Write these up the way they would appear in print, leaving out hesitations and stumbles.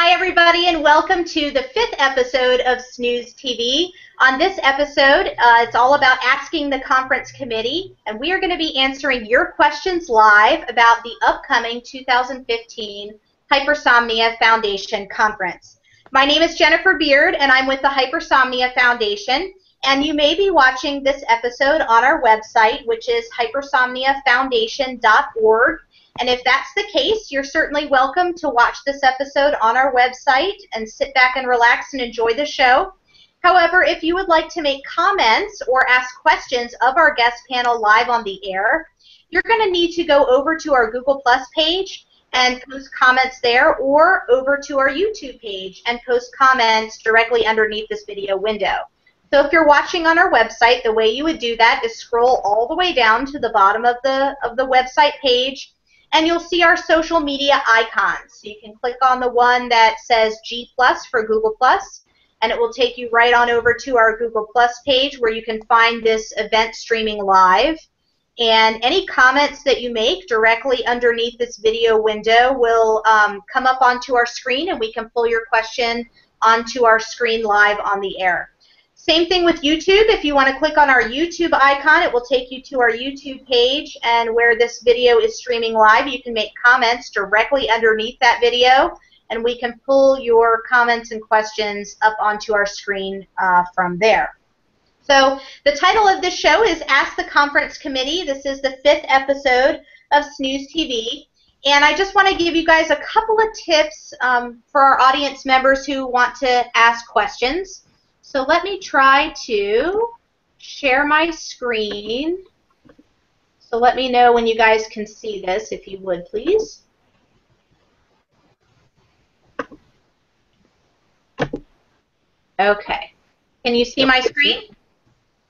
Hi everybody and welcome to the 5th episode of Snooze TV. On this episode, it's all about asking the conference committee, and we are going to be answering your questions live about the upcoming 2015 Hypersomnia Foundation Conference. My name is Jennifer Beard and I'm with the Hypersomnia Foundation, and you may be watching this episode on our website, which is hypersomniafoundation.org. And if that's the case, you're certainly welcome to watch this episode on our website and sit back and relax and enjoy the show. However, if you would like to make comments or ask questions of our guest panel live on the air, you're going to need to go over to our Google Plus page and post comments there, or over to our YouTube page and post comments directly underneath this video window. So if you're watching on our website, the way you would do that is scroll all the way down to the bottom of the website page, and you'll see our social media icons. So you can click on the one that says G+ for Google+, and it will take you right on over to our Google+ page where you can find this event streaming live. And any comments that you make directly underneath this video window will come up onto our screen, and we can pull your question onto our screen live on the air. Same thing with YouTube. If you want to click on our YouTube icon, it will take you to our YouTube page, and where this video is streaming live, you can make comments directly underneath that video, and we can pull your comments and questions up onto our screen from there. So the title of this show is Ask the Conference Committee. This is the 5th episode of Snooze TV. And I just want to give you guys a couple of tips for our audience members who want to ask questions. So let me try to share my screen. So let me know when you guys can see this, if you would, please. Okay. Can you see my screen?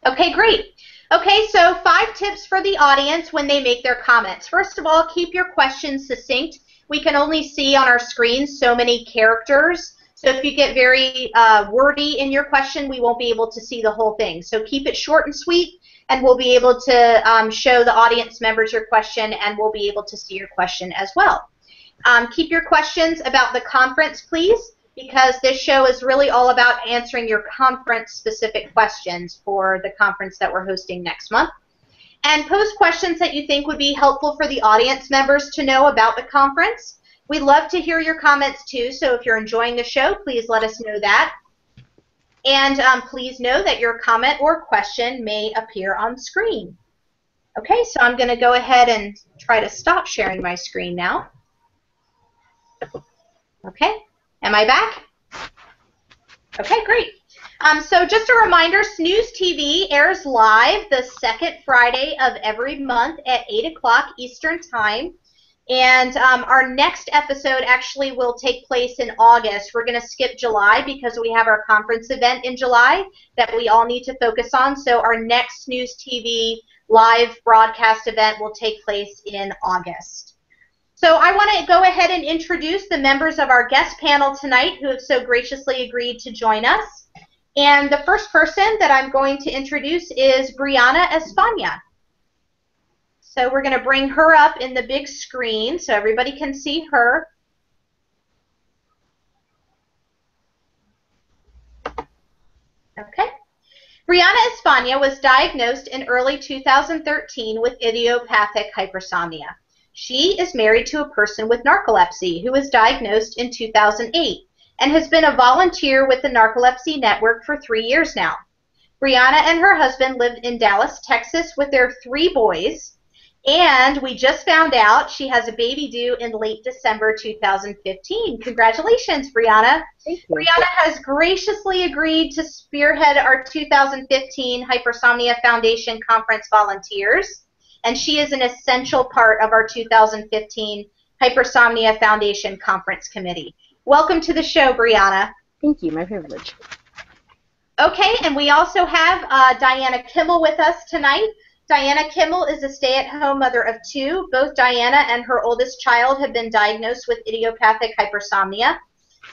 Okay, great. Okay, so 5 tips for the audience when they make their comments. First of all, keep your questions succinct. We can only see on our screen so many characters. So if you get very wordy in your question, we won't be able to see the whole thing. So keep it short and sweet, and we'll be able to show the audience members your question, and we'll be able to see your question as well. Keep your questions about the conference, please, because this show is really all about answering your conference-specific questions for the conference that we're hosting next month. And post questions that you think would be helpful for the audience members to know about the conference. We'd love to hear your comments, too, so if you're enjoying the show, please let us know that. And please know that your comment or question may appear on screen. Okay, so I'm going to go ahead and try to stop sharing my screen now. Okay, am I back? Okay, great. So just a reminder, Snooze TV airs live the 2nd Friday of every month at 8 o'clock Eastern Time. And our next episode actually will take place in August. We're going to skip July because we have our conference event in July that we all need to focus on. So our next Snooze TV live broadcast event will take place in August. So I want to go ahead and introduce the members of our guest panel tonight who have so graciously agreed to join us. And the first person that I'm going to introduce is Brianna Espana. So we're going to bring her up in the big screen so everybody can see her. Okay. Brianna Espana was diagnosed in early 2013 with idiopathic hypersomnia. She is married to a person with narcolepsy who was diagnosed in 2008 and has been a volunteer with the Narcolepsy Network for 3 years now. Brianna and her husband lived in Dallas, Texas with their 3 boys. And we just found out she has a baby due in late December 2015. Congratulations, Brianna. Thank you. Brianna has graciously agreed to spearhead our 2015 Hypersomnia Foundation Conference volunteers, and she is an essential part of our 2015 Hypersomnia Foundation Conference Committee. Welcome to the show, Brianna. Thank you. My privilege. Okay, and we also have Diana Kimmel with us tonight. Diana Kimmel is a stay-at-home mother of 2. Both Diana and her oldest child have been diagnosed with idiopathic hypersomnia.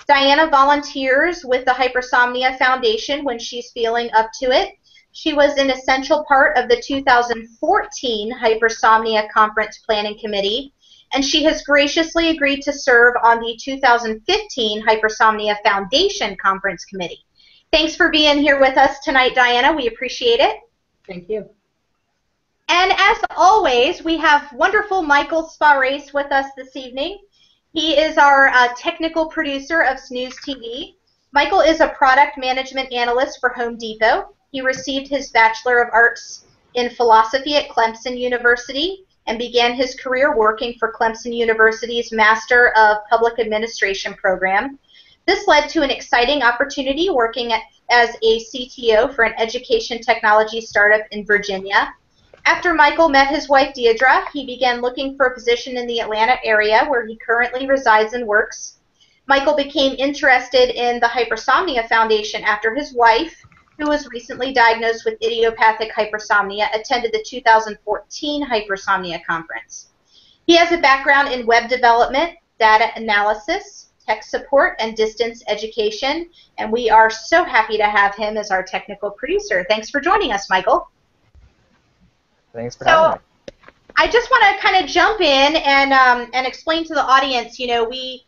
Diana volunteers with the Hypersomnia Foundation when she's feeling up to it. She was an essential part of the 2014 Hypersomnia Conference Planning Committee, and she has graciously agreed to serve on the 2015 Hypersomnia Foundation Conference Committee. Thanks for being here with us tonight, Diana. We appreciate it. Thank you. And as always, we have wonderful Michael Sparace with us this evening. He is our technical producer of Snooze TV. Michael is a product management analyst for Home Depot. He received his Bachelor of Arts in Philosophy at Clemson University and began his career working for Clemson University's Master of Public Administration program. This led to an exciting opportunity working as a CTO for an education technology startup in Virginia. After Michael met his wife, Deidre, he began looking for a position in the Atlanta area where he currently resides and works. Michael became interested in the Hypersomnia Foundation after his wife, who was recently diagnosed with idiopathic hypersomnia, attended the 2014 Hypersomnia Conference. He has a background in web development, data analysis, tech support, and distance education, and we are so happy to have him as our technical producer. Thanks for joining us, Michael. Thanks for having me. I just want to kind of jump in and explain to the audience, you know, we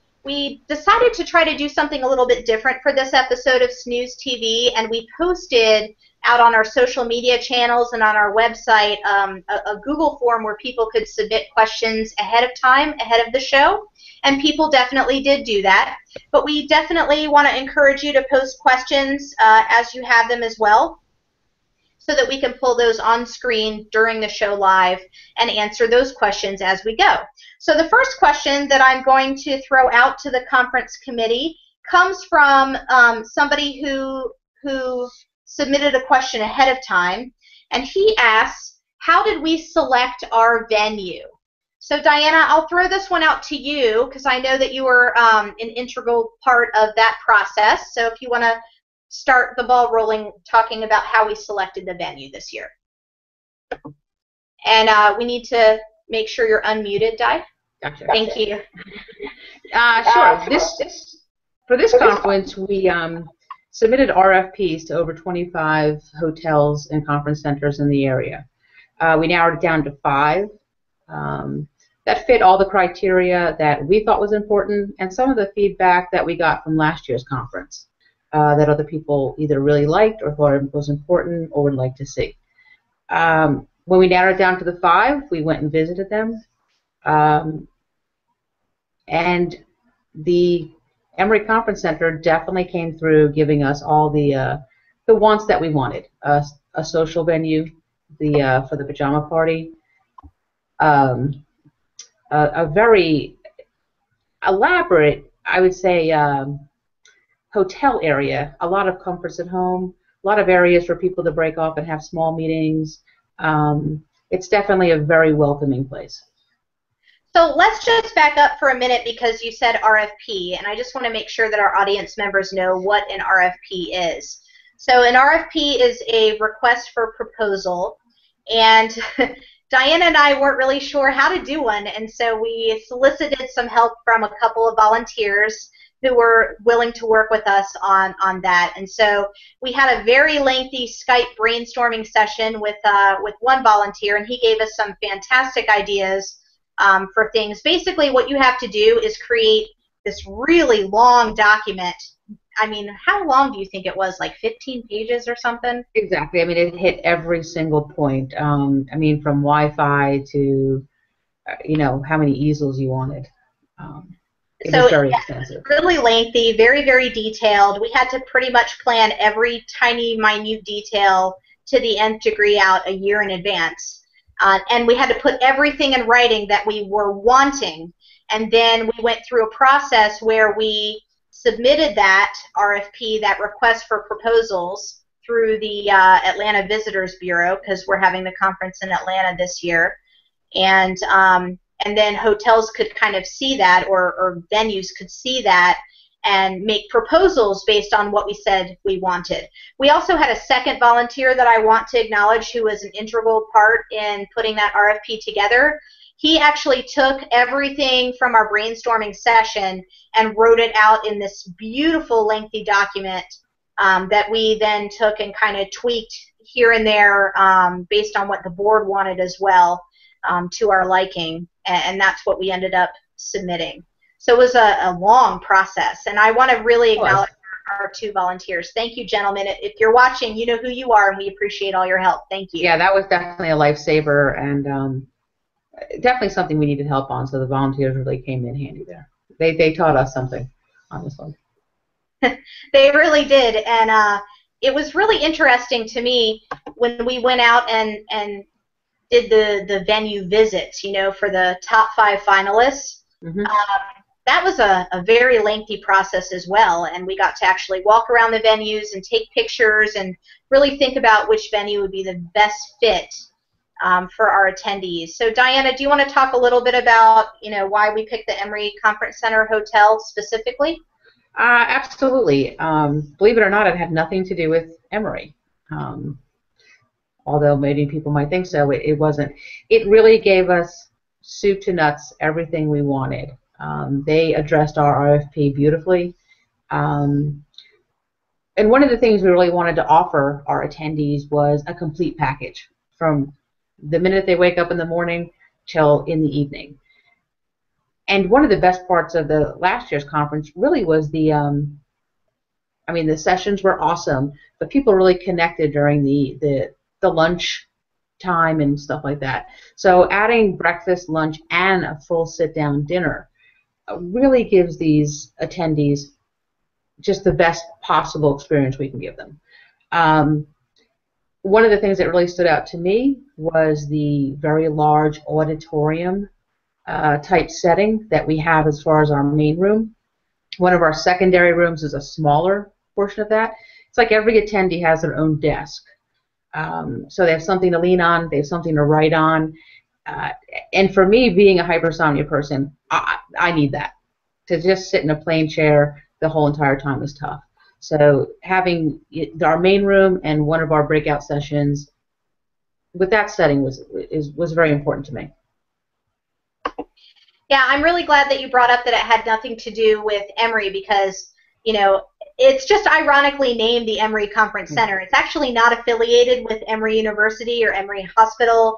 decided to try to do something a little bit different for this episode of Snooze TV, and we posted out on our social media channels and on our website a Google form where people could submit questions ahead of time, ahead of the show, and people definitely did do that. But we definitely want to encourage you to post questions as you have them as well, so that we can pull those on screen during the show live and answer those questions as we go. So the first question that I'm going to throw out to the conference committee comes from somebody who submitted a question ahead of time, and he asks, how did we select our venue? So Diana, I'll throw this one out to you because I know that you were an integral part of that process, so if you want to start the ball rolling talking about how we selected the venue this year. And we need to make sure you're unmuted, Di. Gotcha. Thank you. Sure. For this conference, we submitted RFPs to over 25 hotels and conference centers in the area. We narrowed it down to 5 that fit all the criteria that we thought was important, and some of the feedback that we got from last year's conference. That other people either really liked or thought it was important or would like to see. When we narrowed it down to the 5, we went and visited them. And the Emory Conference Center definitely came through, giving us all the wants that we wanted. A social venue, for the pajama party, a very elaborate, I would say, hotel area, a lot of comforts at home, a lot of areas for people to break off and have small meetings. It's definitely a very welcoming place. So let's just back up for a minute because you said RFP, and I just want to make sure that our audience members know what an RFP is. So an RFP is a request for proposal, and Diana and I weren't really sure how to do one, and so we solicited some help from a couple of volunteers who were willing to work with us on that. And so we had a very lengthy Skype brainstorming session with one volunteer, and he gave us some fantastic ideas for things. Basically, what you have to do is create this really long document. I mean, how long do you think it was, like 15 pages or something? Exactly. I mean, it hit every single point. I mean, from Wi-Fi to, you know, how many easels you wanted. So it's really lengthy, very, very detailed. We had to pretty much plan every tiny, minute detail to the nth degree out a year in advance. And we had to put everything in writing that we were wanting. And then we went through a process where we submitted that RFP, that request for proposals, through the Atlanta Visitors Bureau, because we're having the conference in Atlanta this year. And then hotels could kind of see that, or venues could see that and make proposals based on what we said we wanted. We also had a second volunteer that I want to acknowledge who was an integral part in putting that RFP together. He actually took everything from our brainstorming session and wrote it out in this beautiful, lengthy document that we then took and kind of tweaked here and there based on what the board wanted as well. to our liking, and that's what we ended up submitting. So it was a long process, and I want to really acknowledge our two volunteers. Thank you, gentlemen. If you're watching, you know who you are, and we appreciate all your help. Thank you. Yeah, that was definitely a lifesaver, and definitely something we needed help on, so the volunteers really came in handy there. They taught us something on this one. They really did, and it was really interesting to me when we went out and did the venue visits, you know, for the top 5 finalists. Mm-hmm. That was a very lengthy process as well, and we got to actually walk around the venues and take pictures and really think about which venue would be the best fit for our attendees. So, Diana, do you want to talk a little bit about, you know, why we picked the Emory Conference Center Hotel specifically? Absolutely. Believe it or not, it had nothing to do with Emory. Although many people might think so, it wasn't. It really gave us soup to nuts, everything we wanted. They addressed our RFP beautifully. And one of the things we really wanted to offer our attendees was a complete package from the minute they wake up in the morning till in the evening. And one of the best parts of the last year's conference really was the, I mean, the sessions were awesome, but people really connected during the lunch time and stuff like that. So adding breakfast, lunch, and a full sit-down dinner really gives these attendees just the best possible experience we can give them. One of the things that really stood out to me was the very large auditorium type setting that we have as far as our main room. One of our secondary rooms is a smaller portion of that. It's like every attendee has their own desk. So they have something to lean on, they have something to write on. And for me, being a hypersomnia person, I need that. To just sit in a plain chair the whole entire time is tough. So having our main room and one of our breakout sessions with that setting was very important to me. Yeah, I'm really glad that you brought up that it had nothing to do with Emory, because, you know, it's just ironically named the Emory Conference Center. It's actually not affiliated with Emory University or Emory Hospital.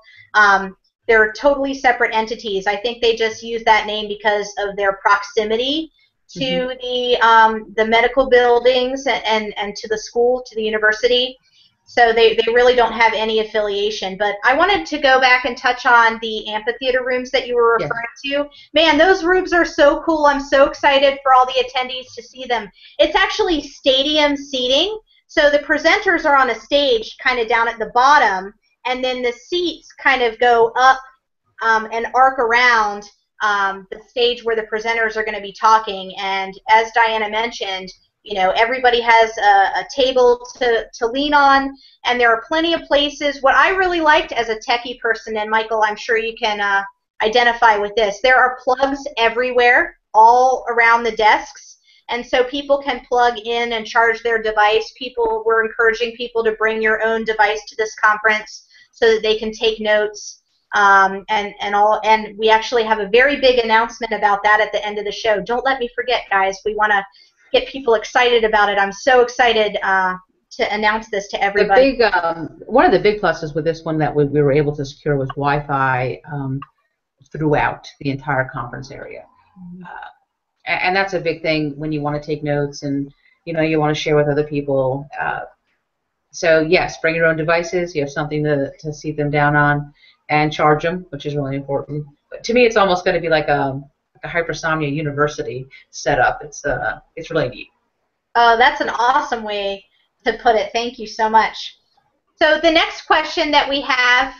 They're totally separate entities. I think they just use that name because of their proximity to the medical buildings and to the school, to the university. So they really don't have any affiliation. But I wanted to go back and touch on the amphitheater rooms that you were referring to. Man, those rooms are so cool. I'm so excited for all the attendees to see them. It's actually stadium seating. So the presenters are on a stage kind of down at the bottom, and then the seats kind of go up and arc around the stage where the presenters are going to be talking. And as Diana mentioned, you know, everybody has a table to lean on, and there are plenty of places. What I really liked as a techie person, and Michael, I'm sure you can identify with this, there are plugs everywhere, all around the desks, and so people can plug in and charge their device. People were encouraging people to bring your own device to this conference so that they can take notes, and we actually have a very big announcement about that at the end of the show. Don't let me forget, guys. We want to get people excited about it. I'm so excited to announce this to everybody. One of the big pluses with this one that we were able to secure was Wi-Fi throughout the entire conference area. And that's a big thing when you want to take notes and, you know, you want to share with other people. So, yes, bring your own devices. You have something to seat them down on and charge them, which is really important. But to me, it's almost going to be like a Hypersomnia University set up. It's really neat. Oh, that's an awesome way to put it. Thank you so much. So the next question that we have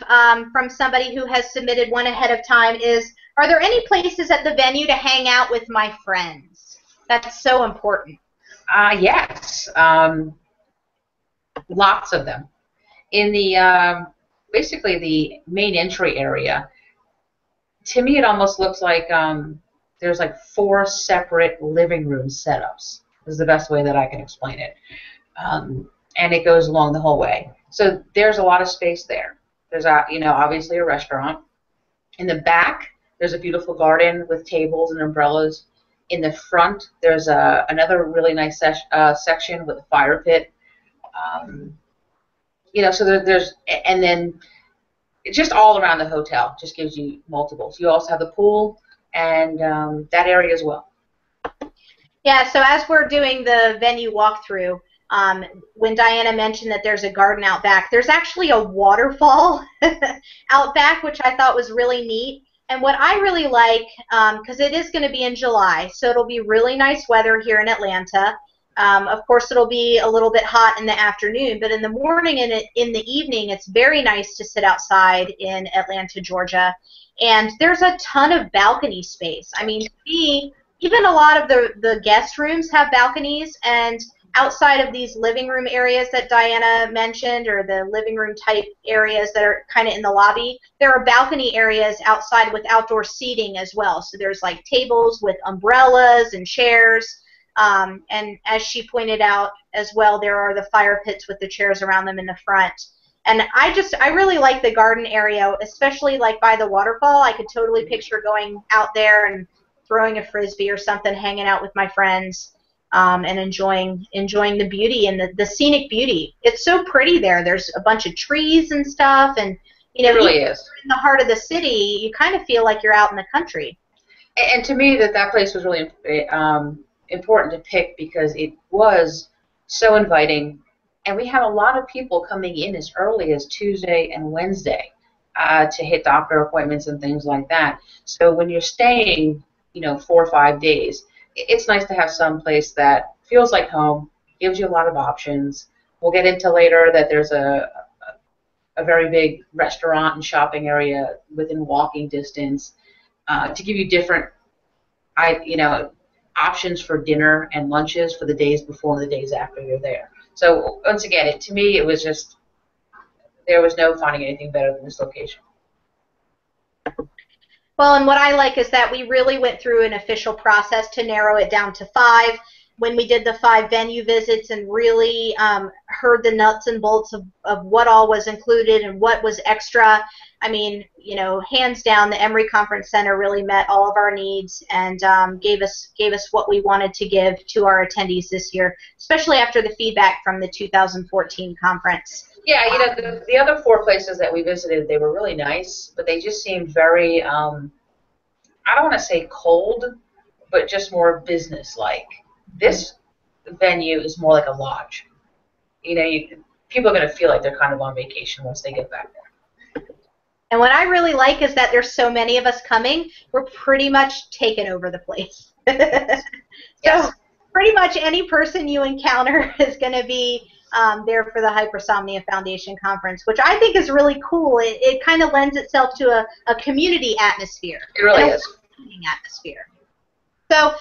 from somebody who has submitted one ahead of time is, are there any places at the venue to hang out with my friends? That's so important. Yes. Lots of them. In the, basically the main entry area, to me it almost looks like there's like 4 separate living room setups is the best way that I can explain it. And it goes along the whole way. So there's a lot of space there. There's a, you know, obviously a restaurant. In the back, there's a beautiful garden with tables and umbrellas. In the front, there's another really nice section with a fire pit. You know, so there's, and then just all around the hotel. Just gives you multiples. You also have the pool and that area as well. Yeah, so as we're doing the venue walkthrough, when Diana mentioned that there's a garden out back, there's actually a waterfall out back, which I thought was really neat. And what I really like, because it is going to be in July, so it'll be really nice weather here in Atlanta. Of course, it'll be a little bit hot in the afternoon, but in the morning and in the evening, it's very nice to sit outside in Atlanta, Georgia. And there's a ton of balcony space. I mean, to me, even a lot of the guest rooms have balconies, and outside of these living room areas that Diana mentioned, or the living room type areas that are kind of in the lobby, there are balcony areas outside with outdoor seating as well. So there's like tables with umbrellas and chairs. And as she pointed out as well, there are the fire pits with the chairs around them in the front. And I really like the garden area, especially like by the waterfall. I could totally picture going out there and throwing a frisbee or something, hanging out with my friends. And enjoying the beauty and the scenic beauty. It's so pretty there. There's a bunch of trees and stuff, and you know, it really is. In the heart of the city, you kind of feel like you're out in the country. And to me, that place was really important to pick because it was so inviting, and we have a lot of people coming in as early as Tuesday and Wednesday to hit doctor appointments and things like that. So when you're staying, you know, 4 or 5 days. It's nice to have some place that feels like home, gives you a lot of options. We'll get into later that there's a very big restaurant and shopping area within walking distance to give you different, options for dinner and lunches for the days before and the days after you're there. So once again, to me, it was just, there was no finding anything better than this location. Well, and what I like is that we really went through an official process to narrow it down to 5 when we did the 5 venue visits, and really heard the nuts and bolts of what all was included and what was extra. I mean, you know, hands down, the Emory Conference Center really met all of our needs and gave us what we wanted to give to our attendees this year, especially after the feedback from the 2014 conference. Yeah, you know, the other 4 places that we visited, they were really nice, but they just seemed very, I don't want to say cold, but just more business-like. This venue is more like a lodge. You know, people are going to feel like they're kind of on vacation once they get back there. And what I really like is that there's so many of us coming, we're pretty much taking over the place. So pretty much any person you encounter is going to be there for the Hypersomnia Foundation Conference, which I think is really cool. It kind of lends itself to a community atmosphere. It really is. Atmosphere. So,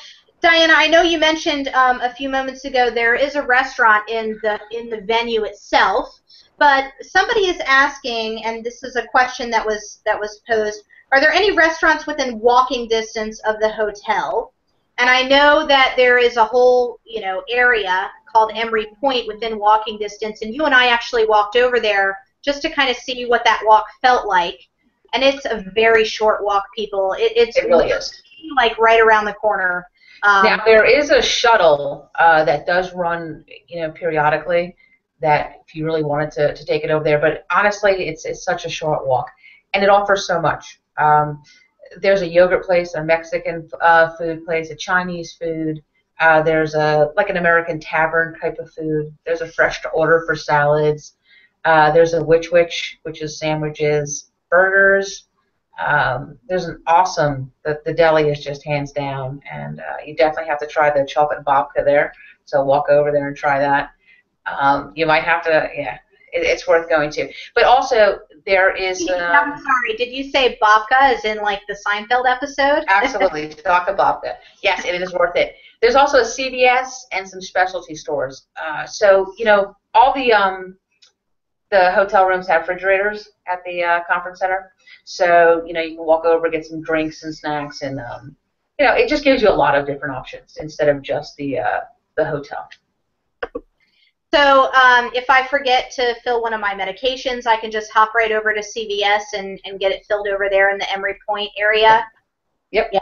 Diana, I know you mentioned a few moments ago there is a restaurant in the venue itself, but somebody is asking, and this is a question that was posed, are there any restaurants within walking distance of the hotel? And I know that there is a whole, you know, area called Emory Point within walking distance, and you and I actually walked over there just to kind of see what that walk felt like. And it's a very short walk, people. It really is. Like right around the corner. Now there is a shuttle that does run, you know, periodically. That if you really wanted to take it over there, but honestly, it's such a short walk, and it offers so much. There's a yogurt place, a Mexican food place, a Chinese food. There's like an American tavern type of food. There's a fresh to order for salads. There's a witch, which is sandwiches, burgers. There's an awesome, the deli is just hands down, and you definitely have to try the chocolate babka there. So walk over there and try that. You might have to, yeah. It's worth going to. But also, there is... I'm sorry, did you say babka as in, like, the Seinfeld episode? Absolutely, talk about that. Yes, it is worth it. There's also a CVS and some specialty stores. So, you know, all the hotel rooms have refrigerators at the conference center. So, you know, you can walk over, get some drinks and snacks, and, you know, it just gives you a lot of different options instead of just the hotel. So if I forget to fill one of my medications, I can just hop right over to CVS and get it filled over there in the Emory Point area. Yep. Yeah.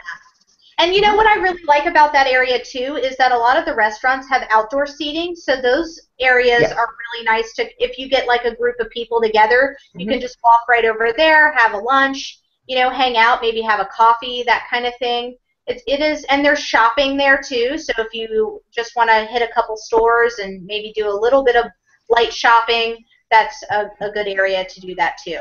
And you know what I really like about that area too is that a lot of the restaurants have outdoor seating, so those areas are really nice to, if you get like a group of people together, you can just walk right over there, have a lunch, you know, hang out, maybe have a coffee, that kind of thing. It is, and there's shopping there too, so if you just want to hit a couple stores and maybe do a little bit of light shopping, that's a good area to do that too.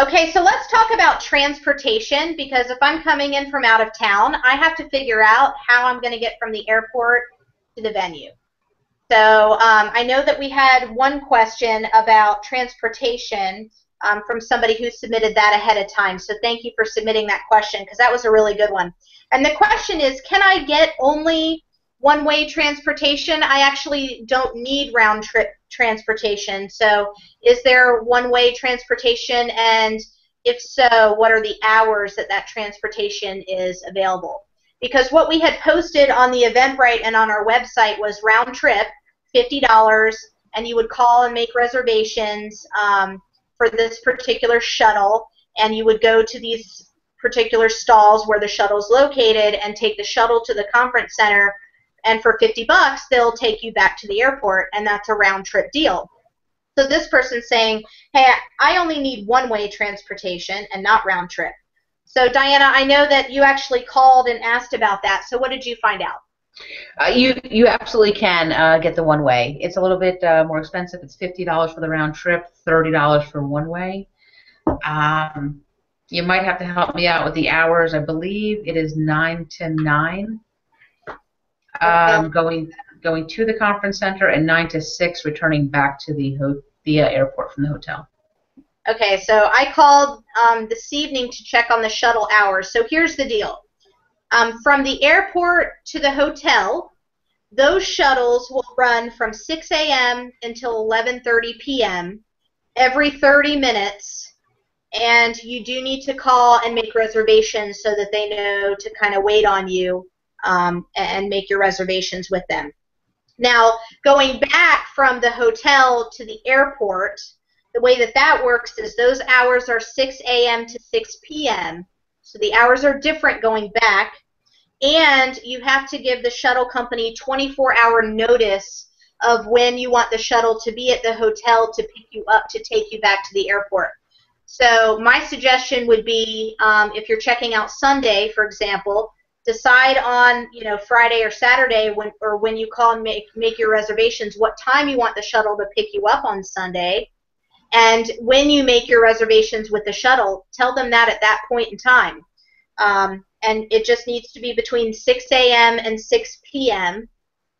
Okay, so let's talk about transportation, because if I'm coming in from out of town, I have to figure out how I'm going to get from the airport to the venue. So I know that we had one question about transportation from somebody who submitted that ahead of time, so thank you for submitting that question, because that was a really good one. And the question is, can I get only one-way transportation? I actually don't need round-trip transportation. So is there one-way transportation, and if so, what are the hours that that transportation is available? Because what we had posted on the Eventbrite and on our website was round-trip, $50, and you would call and make reservations for this particular shuttle, and you would go to these particular stalls where the shuttle's located and take the shuttle to the conference center, and for $50, they'll take you back to the airport, and that's a round-trip deal. So this person's saying, hey, I only need one-way transportation and not round-trip. So, Diana, I know that you actually called and asked about that, so what did you find out? You absolutely can get the one-way. It's a little bit more expensive. It's $50 for the round-trip, $30 for one-way. You might have to help me out with the hours. I believe it is 9 to 9. Going to the conference center, and 9 to 6, returning back to the airport from the hotel. Okay, so I called this evening to check on the shuttle hours. So here's the deal: from the airport to the hotel, those shuttles will run from 6 a.m. until 11:30 p.m. every 30 minutes. And you do need to call and make reservations so that they know to kind of wait on you. And make your reservations with them. Now, going back from the hotel to the airport, the way that that works is those hours are 6 a.m. to 6 p.m., so the hours are different going back, and you have to give the shuttle company 24-hour notice of when you want the shuttle to be at the hotel to pick you up to take you back to the airport. So my suggestion would be, if you're checking out Sunday, for example, decide on, you know, Friday or Saturday when you call and make your reservations what time you want the shuttle to pick you up on Sunday, and when you make your reservations with the shuttle, tell them that at that point in time. And it just needs to be between 6 a.m. and 6 p.m.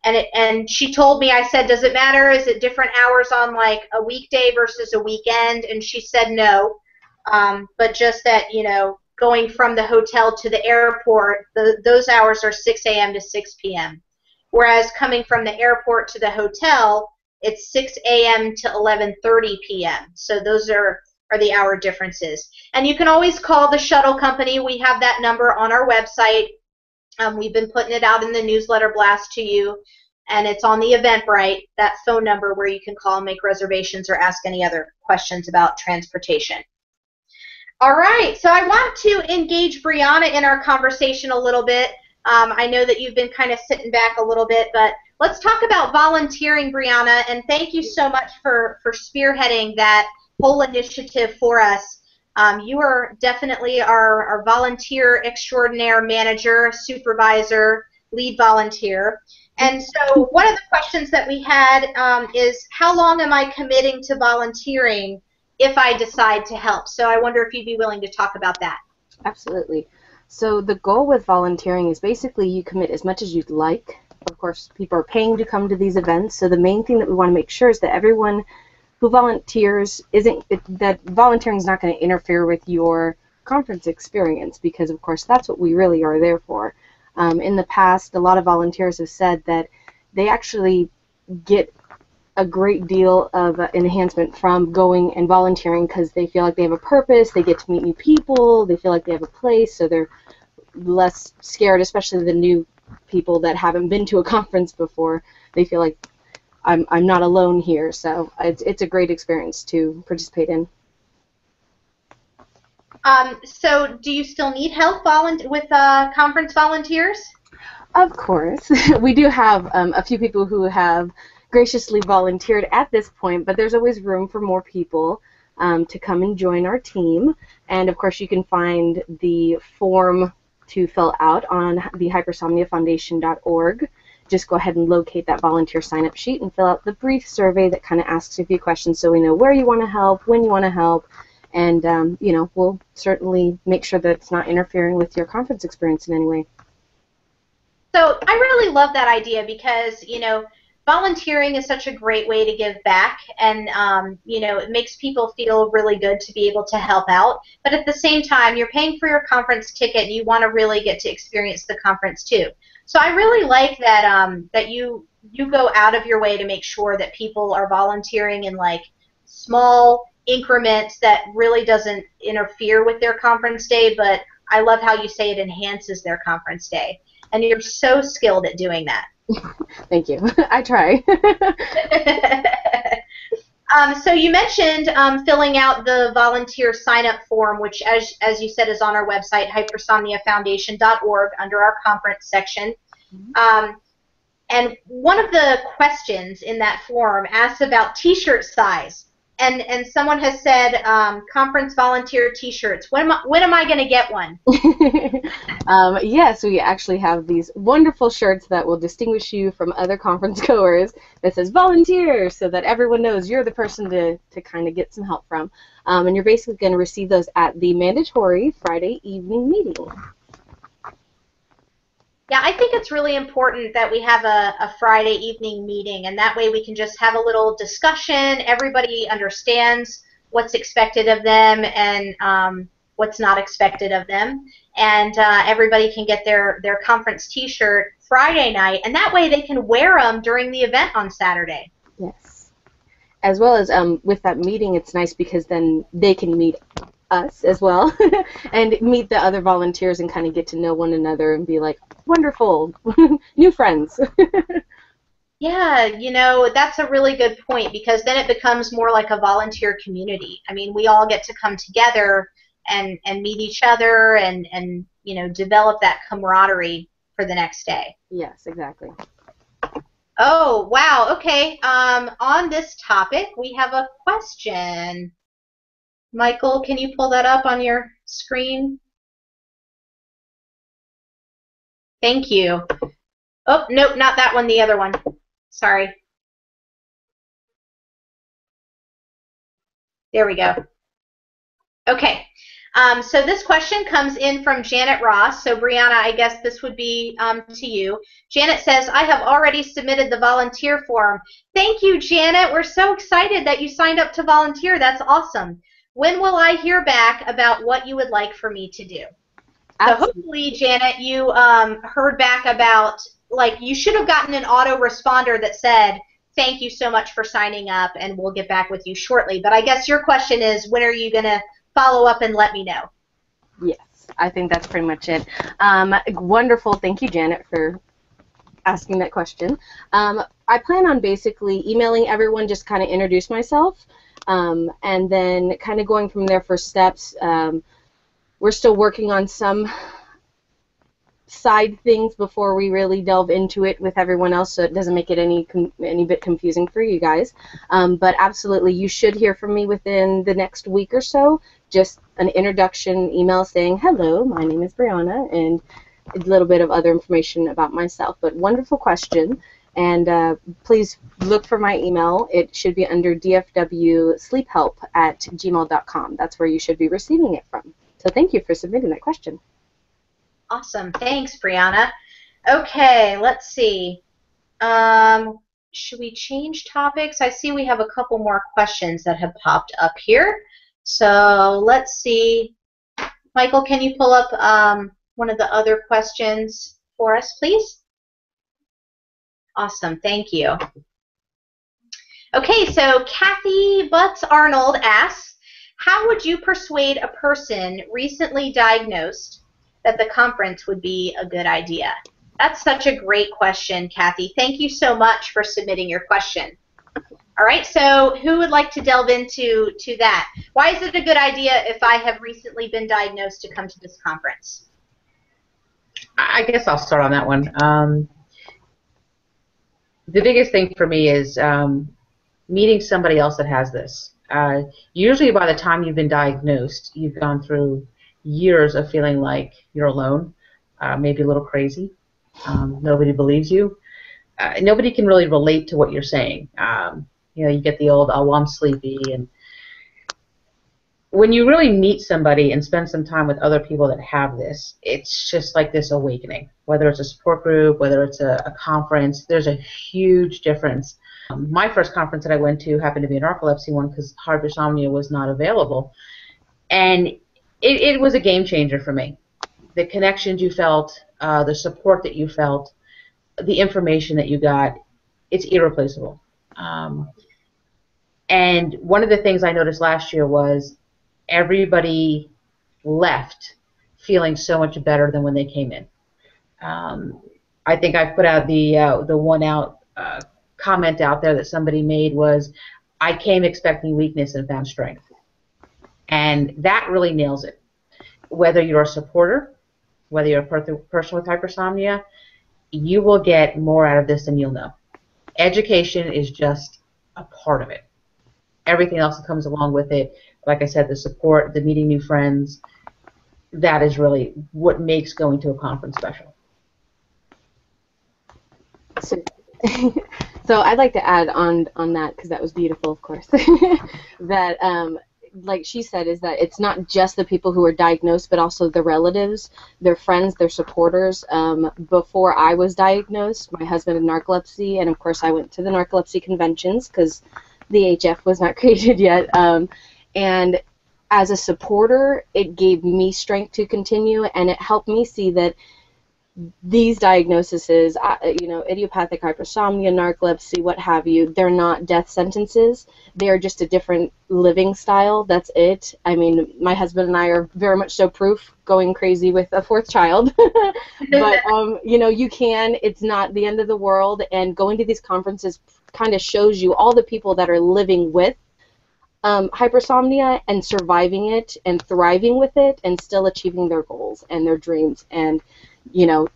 And she told me, I said, does it matter? Is it different hours on like a weekday versus a weekend? And she said no, but just that, you know, going from the hotel to the airport, those hours are 6 a.m. to 6 p.m., whereas coming from the airport to the hotel, it's 6 a.m. to 11:30 p.m., so those are the hour differences. And you can always call the shuttle company. We have that number on our website. We've been putting it out in the newsletter blast to you, and it's on the Eventbrite, that phone number where you can call and make reservations or ask any other questions about transportation. All right, so I want to engage Brianna in our conversation a little bit. I know that you've been kind of sitting back a little bit, but let's talk about volunteering, Brianna, and thank you so much for spearheading that whole initiative for us. You are definitely our volunteer extraordinaire manager, supervisor, lead volunteer. And so one of the questions that we had is, how long am I committing to volunteering if I decide to help? So I wonder if you'd be willing to talk about that. Absolutely. So the goal with volunteering is basically you commit as much as you'd like. Of course, people are paying to come to these events, so the main thing that we want to make sure is that everyone who volunteers that volunteering is not going to interfere with your conference experience, because of course that's what we really are there for. In the past, a lot of volunteers have said that they actually get a great deal of enhancement from going and volunteering because they feel like they have a purpose, they get to meet new people, they feel like they have a place, so they're less scared, especially the new people that haven't been to a conference before. They feel like, I'm not alone here, so it's a great experience to participate in. So do you still need help with conference volunteers? Of course. We do have a few people who have graciously volunteered at this point, but there's always room for more people to come and join our team. And, of course, you can find the form to fill out on the hypersomniafoundation.org. Just go ahead and locate that volunteer sign-up sheet and fill out the brief survey that kind of asks a few questions so we know where you want to help, when you want to help, and, you know, we'll certainly make sure that it's not interfering with your conference experience in any way. So I really love that idea because, you know, volunteering is such a great way to give back, and, you know, it makes people feel really good to be able to help out. But at the same time, you're paying for your conference ticket, and you want to really get to experience the conference too. So I really like that that you go out of your way to make sure that people are volunteering in, like, small increments that really doesn't interfere with their conference day, but I love how you say it enhances their conference day. And you're so skilled at doing that. Thank you. I try. So you mentioned filling out the volunteer sign-up form, which, as you said, is on our website, hypersomniafoundation.org, under our conference section. And one of the questions in that form asks about T-shirt size. And someone has said, conference volunteer T-shirts. When am I going to get one? Yes, we actually have these wonderful shirts that will distinguish you from other conference goers that says volunteer, so that everyone knows you're the person to kind of get some help from. And you're basically going to receive those at the mandatory Friday evening meeting. Yeah, I think it's really important that we have a Friday evening meeting, and that way we can just have a little discussion. Everybody understands what's expected of them and what's not expected of them, and everybody can get their conference T-shirt Friday night, and that way they can wear them during the event on Saturday. Yes. As well as with that meeting, it's nice because then they can meet us as well and meet the other volunteers and kind of get to know one another and be like, wonderful, new friends. Yeah, you know, that's a really good point, because then it becomes more like a volunteer community. I mean, we all get to come together and meet each other and, you know, develop that camaraderie for the next day. Yes, exactly. Oh, wow, okay. On this topic, we have a question. Michael, can you pull that up on your screen? Thank you. Oh, nope, not that one, the other one. Sorry. There we go. Okay. So this question comes in from Janet Ross. So, Brianna, I guess this would be to you. Janet says, I have already submitted the volunteer form. Thank you, Janet. We're so excited that you signed up to volunteer. That's awesome. When will I hear back about what you would like for me to do? Absolutely. So hopefully, Janet, you heard back about, like, you should have gotten an autoresponder that said, thank you so much for signing up, and we'll get back with you shortly. But I guess your question is, when are you going to follow up and let me know? Yes, I think that's pretty much it. Wonderful. Thank you, Janet, for asking that question. I plan on basically emailing everyone, just kind of introduce myself. And then kind of going from there for steps. We're still working on some side things before we really delve into it with everyone else, so it doesn't make it any bit confusing for you guys. But absolutely, you should hear from me within the next week or so, just an introduction email saying, hello, my name is Brianna, and a little bit of other information about myself. But wonderful question. And please look for my email. It should be under dfwsleephelp@gmail.com. That's where you should be receiving it from. So thank you for submitting that question. Awesome. Thanks, Brianna. Okay, let's see. Should we change topics? I see we have a couple more questions that have popped up here. So let's see. Michael, can you pull up one of the other questions for us, please? Awesome, thank you. Okay, so Kathy Butts Arnold asks, how would you persuade a person recently diagnosed that the conference would be a good idea? That's such a great question, Kathy. Thank you so much for submitting your question. All right, so who would like to delve into that? Why is it a good idea if I have recently been diagnosed to come to this conference? I guess I'll start on that one. The biggest thing for me is meeting somebody else that has this. Usually by the time you've been diagnosed, you've gone through years of feeling like you're alone, maybe a little crazy, nobody believes you. Nobody can really relate to what you're saying. You know, you get the old, oh, I'm sleepy. And when you really meet somebody and spend some time with other people that have this, it's just like this awakening. Whether it's a support group, whether it's a conference, there's a huge difference. My first conference that I went to happened to be a narcolepsy one because hypersomnia was not available. And it was a game changer for me. The connections you felt, the support that you felt, the information that you got, it's irreplaceable. And one of the things I noticed last year was everybody left feeling so much better than when they came in. I think I put out the one out comment out there that somebody made was, I came expecting weakness and found strength. And that really nails it. Whether you're a supporter, whether you're a person with hypersomnia, you will get more out of this than you'll know. Education is just a part of it. Everything else that comes along with it, like I said, the support, the meeting new friends, that is really what makes going to a conference special. So I'd like to add on that, because that was beautiful, of course, that like she said, is that it's not just the people who are diagnosed, but also the relatives, their friends, their supporters. Before I was diagnosed, my husband had narcolepsy, and of course I went to the narcolepsy conventions because the HF was not created yet. And as a supporter, it gave me strength to continue, and it helped me see that these diagnoses, you know, idiopathic hypersomnia, narcolepsy, what have you, they're not death sentences. They're just a different living style. That's it. I mean, my husband and I are very much so proof going crazy with a fourth child. But, you know, you can. It's not the end of the world. And going to these conferences kind of shows you all the people that are living with hypersomnia and surviving it and thriving with it and still achieving their goals and their dreams and, you know,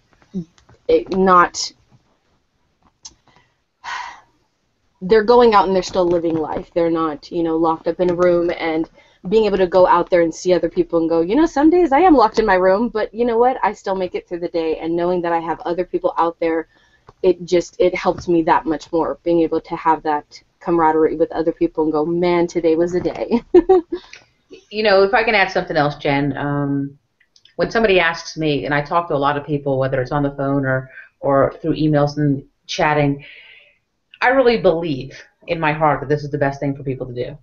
they're going out and they're still living life. They're not, you know, locked up in a room, and being able to go out there and see other people and go, you know, some days I am locked in my room, but you know what? I still make it through the day, and knowing that I have other people out there, it helps me that much more, being able to have that camaraderie with other people and go, man, today was a day. You know, if I can add something else, Jen, when somebody asks me, and I talk to a lot of people, whether it's on the phone or through emails and chatting, I really believe in my heart that this is the best thing for people to do.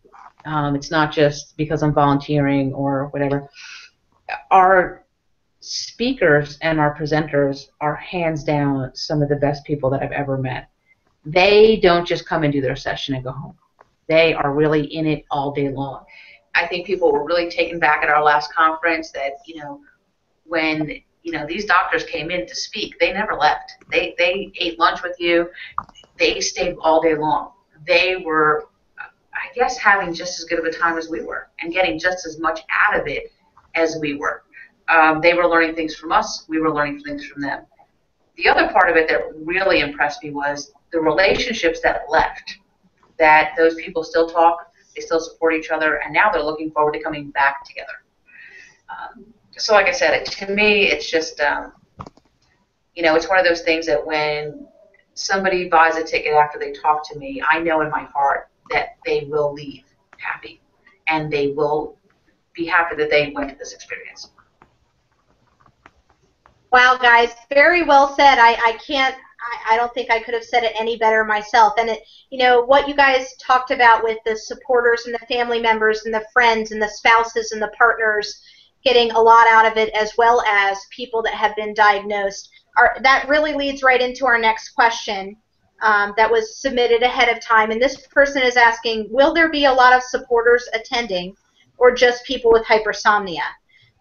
It's not just because I'm volunteering or whatever. Our speakers and our presenters are hands down some of the best people that I've ever met. They don't just come and do their session and go home. They are really in it all day long. I think people were really taken back at our last conference that, you know, when, you know, these doctors came in to speak, they never left. They ate lunch with you. They stayed all day long. They were, I guess, having just as good of a time as we were and getting just as much out of it as we were. They were learning things from us. We were learning things from them. The other part of it that really impressed me was the relationships that left, that those people still talk, they still support each other, and now they're looking forward to coming back together. So like I said, to me, it's just, you know, it's one of those things that when somebody buys a ticket after they talk to me, I know in my heart that they will leave happy, and they will be happy that they went to this experience. Wow, guys, very well said. I can't, I don't think I could have said it any better myself. And, you know, what you guys talked about with the supporters and the family members and the friends and the spouses and the partners getting a lot out of it, as well as people that have been diagnosed, that really leads right into our next question that was submitted ahead of time. And this person is asking, will there be a lot of supporters attending or just people with hypersomnia?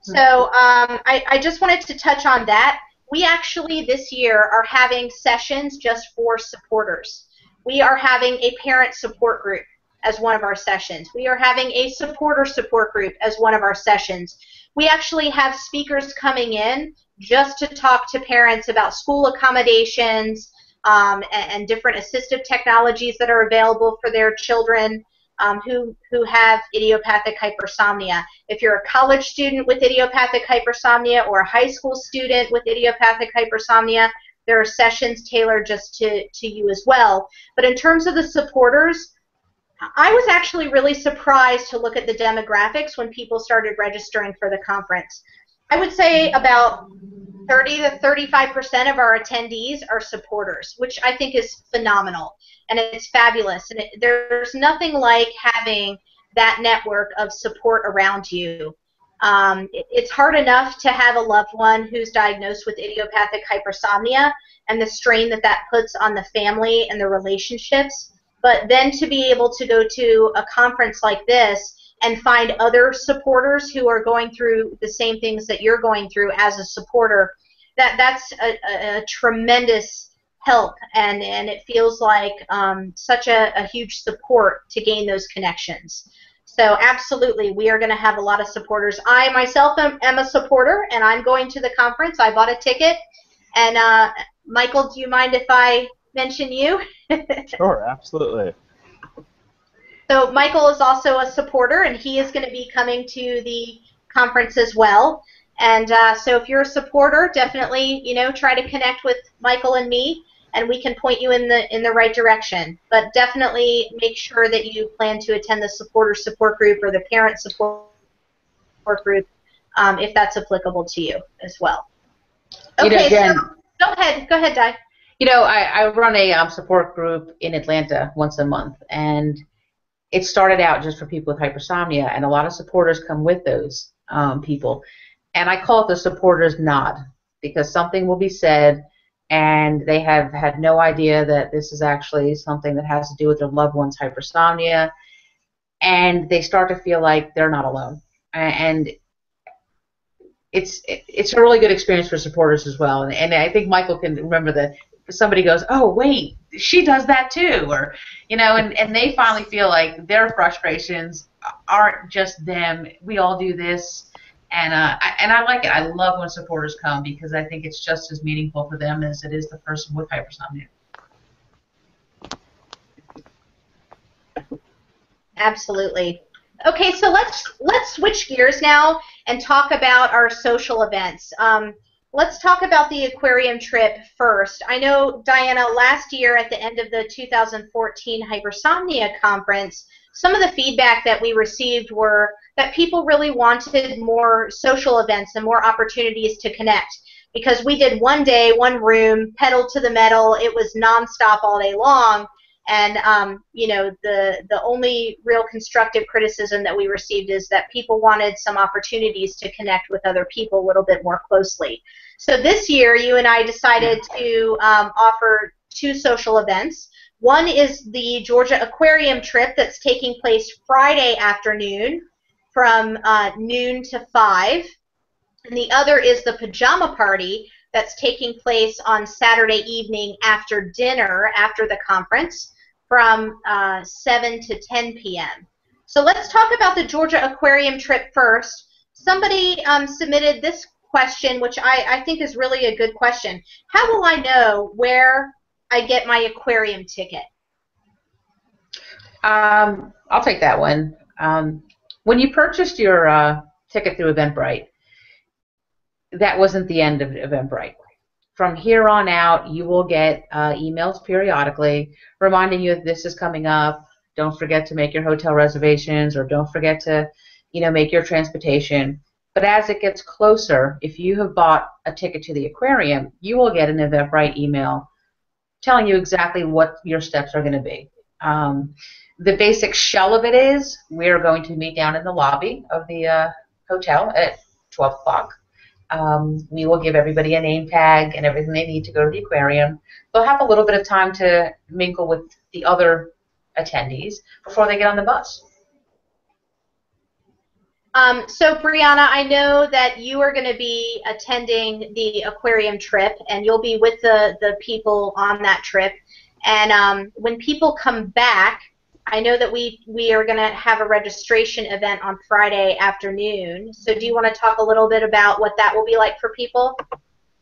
Mm-hmm. So I just wanted to touch on that. We actually this year are having sessions just for supporters. We are having a parent support group as one of our sessions. We are having a supporter support group as one of our sessions. We actually have speakers coming in just to talk to parents about school accommodations and different assistive technologies that are available for their children who have idiopathic hypersomnia. If you're a college student with idiopathic hypersomnia or a high school student with idiopathic hypersomnia, there are sessions tailored just to you as well. But in terms of the supporters, I was actually really surprised to look at the demographics when people started registering for the conference. I would say about 30 to 35% of our attendees are supporters, which I think is phenomenal, and it's fabulous. And there's nothing like having that network of support around you. It's hard enough to have a loved one who's diagnosed with idiopathic hypersomnia and the strain that that puts on the family and the relationships, but then to be able to go to a conference like this and find other supporters who are going through the same things that you're going through as a supporter, that's a tremendous help, and it feels like such a huge support to gain those connections. So absolutely, we are going to have a lot of supporters. I myself am a supporter, and I'm going to the conference. I bought a ticket. And Michael, do you mind if I mention you? Sure, absolutely. So Michael is also a supporter, and he is going to be coming to the conference as well. And so if you're a supporter, definitely, you know, try to connect with Michael and me, and we can point you in the right direction. But definitely make sure that you plan to attend the supporter support group or the parent support group if that's applicable to you as well. Okay, so go ahead, Di. You know, I run a support group in Atlanta once a month, and it started out just for people with hypersomnia, and a lot of supporters come with those people. And I call it the supporters nod, because something will be said and they have had no idea that this is actually something that has to do with their loved one's hypersomnia, and they start to feel like they're not alone. And it's a really good experience for supporters as well. And I think Michael can remember that somebody goes, oh, wait, she does that too, or, you know, and they finally feel like their frustrations aren't just them. We all do this. And I like it. I love when supporters come, because I think it's just as meaningful for them as it is the person with hypersomnia. Absolutely. Okay, so let's switch gears now and talk about our social events. Let's talk about the aquarium trip first. I know, Diana, last year at the end of the 2014 Hypersomnia Conference, some of the feedback that we received were that people really wanted more social events and more opportunities to connect, because we did one day, one room, pedal to the metal. It was nonstop all day long, and you know, the only real constructive criticism that we received is that people wanted some opportunities to connect with other people a little bit more closely. So this year, you and I decided to offer two social events. One is the Georgia Aquarium trip that's taking place Friday afternoon from noon to 5, and the other is the pajama party that's taking place on Saturday evening after dinner, after the conference, from 7 to 10 p.m. So let's talk about the Georgia Aquarium trip first. Somebody submitted this question, which I think is really a good question. How will I know where I get my aquarium ticket? I'll take that one. When you purchased your ticket through Eventbrite, that wasn't the end of Eventbrite. From here on out, you will get emails periodically reminding you that this is coming up. Don't forget to make your hotel reservations, or don't forget to, you know, make your transportation. But as it gets closer, if you have bought a ticket to the aquarium, you will get an Eventbrite email telling you exactly what your steps are going to be. The basic shell of it is, we're going to meet down in the lobby of the hotel at 12 o'clock. We will give everybody a name tag and everything they need to go to the aquarium. They'll have a little bit of time to mingle with the other attendees before they get on the bus. So, Brianna, I know that you are going to be attending the aquarium trip, and you'll be with the people on that trip. And when people come back, I know that we are going to have a registration event on Friday afternoon. So do you want to talk a little bit about what that will be like for people?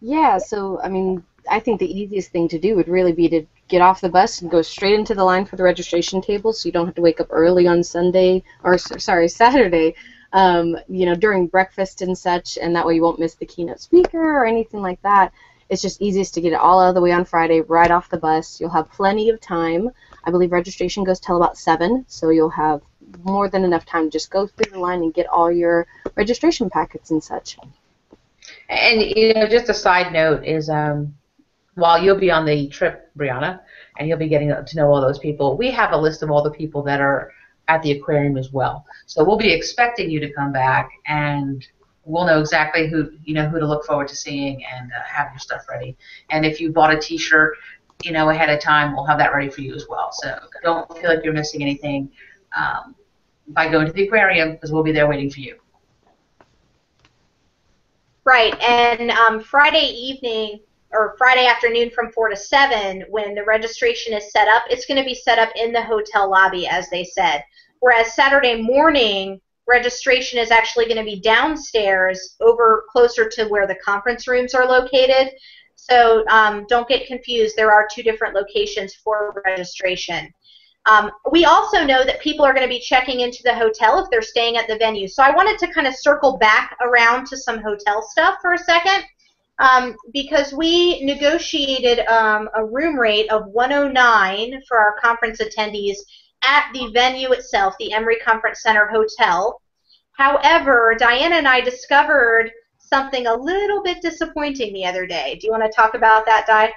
Yeah, so I mean, I think the easiest thing to do would really be to get off the bus and go straight into the line for the registration table, so you don't have to wake up early on Sunday, or sorry, Saturday, you know, during breakfast and such, and that way you won't miss the keynote speaker or anything like that. It's just easiest to get it all out of the way on Friday, right off the bus. You'll have plenty of time. I believe registration goes till about 7, so you'll have more than enough time to just go through the line and get all your registration packets and such. And, you know, just a side note is while you'll be on the trip, Brianna, and you'll be getting to know all those people, we have a list of all the people that are at the aquarium as well. So we'll be expecting you to come back, and we'll know exactly who, you know, who to look forward to seeing, and have your stuff ready. And if you bought a T-shirt, you know, ahead of time, we'll have that ready for you as well. So don't feel like you're missing anything by going to the aquarium, because we'll be there waiting for you. Right, and Friday evening or Friday afternoon from 4 to 7, when the registration is set up, it's going to be set up in the hotel lobby, as they said. Whereas Saturday morning, registration is actually going to be downstairs, over closer to where the conference rooms are located. So don't get confused. There are two different locations for registration. We also know that people are going to be checking into the hotel if they're staying at the venue. So I wanted to kind of circle back around to some hotel stuff for a second, because we negotiated a room rate of $109 for our conference attendees at the venue itself, the Emory Conference Center Hotel. However, Diana and I discovered something a little bit disappointing the other day. Do you want to talk about that, Di?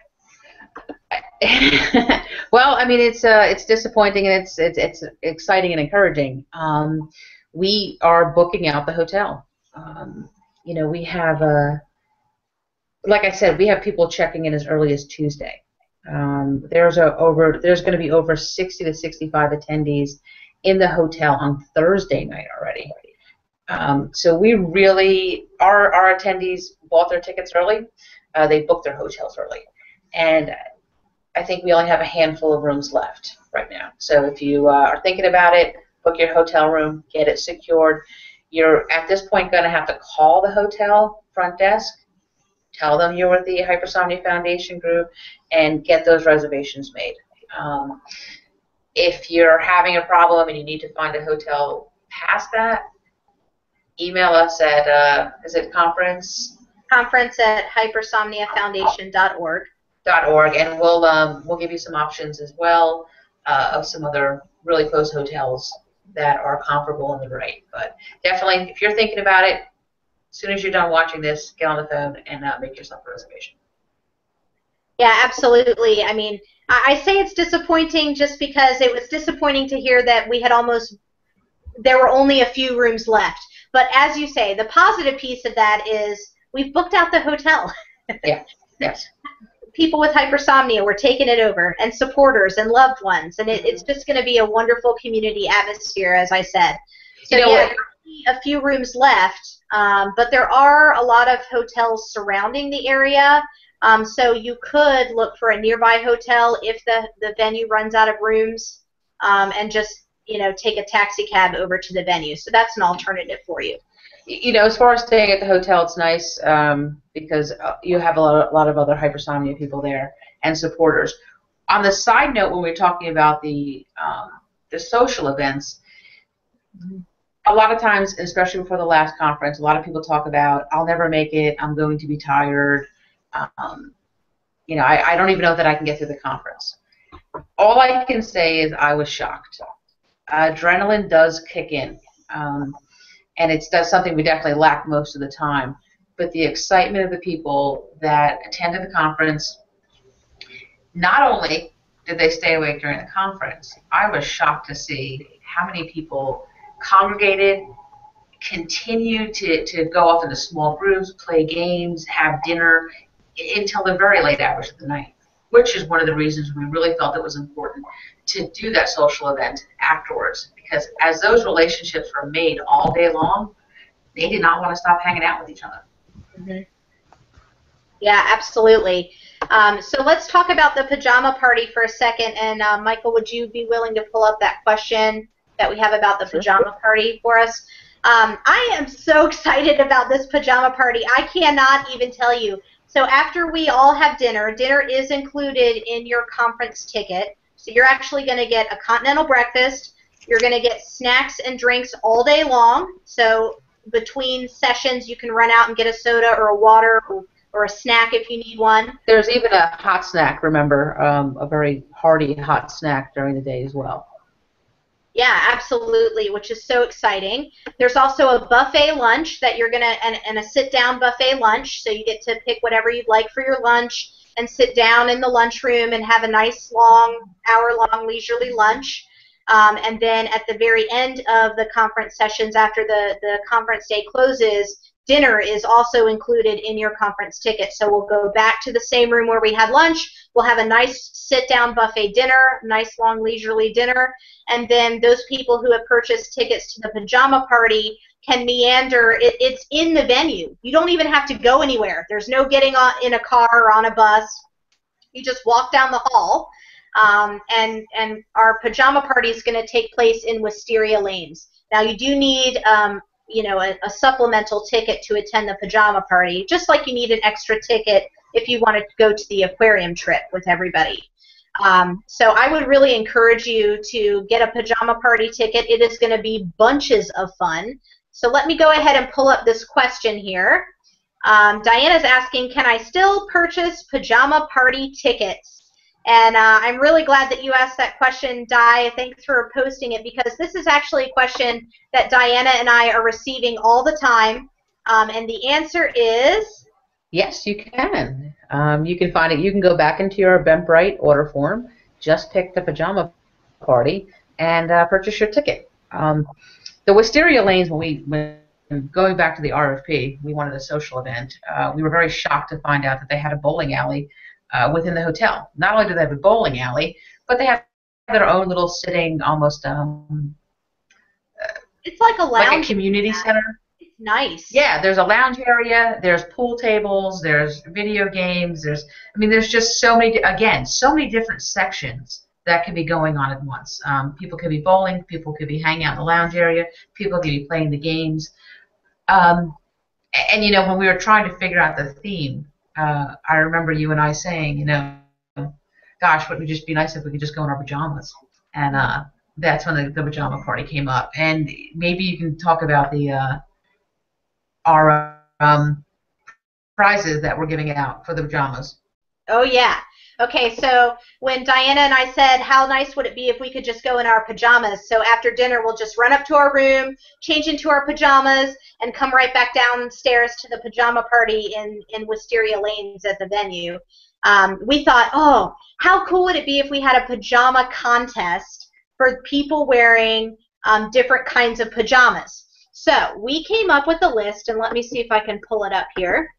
Well, I mean, it's disappointing, and it's exciting and encouraging. We are booking out the hotel. You know, we have like I said, we have people checking in as early as Tuesday. There's going to be over 60 to 65 attendees in the hotel on Thursday night already. So we really, our attendees bought their tickets early. They booked their hotels early. And I think we only have a handful of rooms left right now. So if you are thinking about it, book your hotel room, get it secured. You're at this point going to have to call the hotel front desk, tell them you're with the Hypersomnia Foundation group, and get those reservations made. If you're having a problem and you need to find a hotel past that, email us at, is it conference? Conference at hypersomniafoundation.org. And we'll give you some options as well of some other really close hotels that are comparable in the rate. But definitely, if you're thinking about it, as soon as you're done watching this, get on the phone and make yourself a reservation. Yeah, absolutely. I mean, I say it's disappointing just because it was disappointing to hear that we had almost, there were only a few rooms left. But as you say, the positive piece of that is we've booked out the hotel. Yeah, yes. People with hypersomnia, we're taking it over, and supporters and loved ones, and it's just going to be a wonderful community atmosphere, as I said. So you know, yeah, a few rooms left, but there are a lot of hotels surrounding the area, so you could look for a nearby hotel if the venue runs out of rooms, and just, you know, take a taxi cab over to the venue. So that's an alternative for you. You know, as far as staying at the hotel, it's nice because you have a lot of other hypersomnia people there and supporters. On the side note, when we were talking about the social events, a lot of times, especially before the last conference, a lot of people talk about, I'll never make it, I'm going to be tired. You know, I don't even know that I can get through the conference. All I can say is I was shocked. Adrenaline does kick in. And it's something we definitely lack most of the time. But the excitement of the people that attended the conference, not only did they stay awake during the conference, I was shocked to see how many people congregated, continued to go off into small groups, play games, have dinner, until the very late hours of the night, which is one of the reasons we really felt it was important to do that social event afterwards. Because as those relationships were made all day long, they did not want to stop hanging out with each other. Mm-hmm. Yeah, absolutely. So let's talk about the pajama party for a second, and Michael, would you be willing to pull up that question that we have about the pajama party for us? I am so excited about this pajama party. I cannot even tell you. So after we all have dinner, dinner is included in your conference ticket. So you're actually going to get a continental breakfast. You're going to get snacks and drinks all day long. So between sessions, you can run out and get a soda or a water or a snack if you need one. There's even a hot snack, remember, a very hearty hot snack during the day as well. Yeah, absolutely, which is so exciting. There's also a buffet lunch that you're going to, and a sit-down buffet lunch, so you get to pick whatever you'd like for your lunch and sit down in the lunchroom and have a nice long, hour-long leisurely lunch. And then at the very end of the conference sessions, after the conference day closes, dinner is also included in your conference ticket. So we'll go back to the same room where we had lunch. We'll have a nice sit-down buffet dinner, nice long leisurely dinner, and then those people who have purchased tickets to the pajama party can meander. It's in the venue. You don't even have to go anywhere. There's no getting on, in a car or on a bus. You just walk down the hall, and our pajama party is going to take place in Wisteria Lanes. Now, you do need you know, a supplemental ticket to attend the pajama party, just like you need an extra ticket if you wanted to go to the aquarium trip with everybody. So I would really encourage you to get a pajama party ticket. It is going to be bunches of fun. So let me go ahead and pull up this question here. Diana's asking, can I still purchase pajama party tickets? And I'm really glad that you asked that question, Di. Thanks for posting it, because this is actually a question that Diana and I are receiving all the time. And the answer is? Yes, you can. You can find it. You can go back into your Eventbrite order form, just pick the pajama party, and purchase your ticket. The Wisteria Lanes, when going back to the RFP, we wanted a social event. We were very shocked to find out that they had a bowling alley within the hotel. Not only do they have a bowling alley, but they have their own little sitting, almost it's like a lounge, like a community center. It's nice. Yeah, there's a lounge area. There's pool tables. There's video games. There's, I mean, there's just so many. Again, so many different sections that can be going on at once. People could be bowling. People could be hanging out in the lounge area. People could be playing the games. And you know, when we were trying to figure out the theme. I remember you and I saying, you know, gosh, wouldn't it just be nice if we could just go in our pajamas? And that's when the pajama party came up. And maybe you can talk about the our prizes that we're giving out for the pajamas. Oh, yeah. Okay, so when Diana and I said, how nice would it be if we could just go in our pajamas? So after dinner, we'll just run up to our room, change into our pajamas, and come right back downstairs to the pajama party in Wisteria Lanes at the venue. We thought, oh, how cool would it be if we had a pajama contest for people wearing different kinds of pajamas? So we came up with a list, and let me see if I can pull it up here.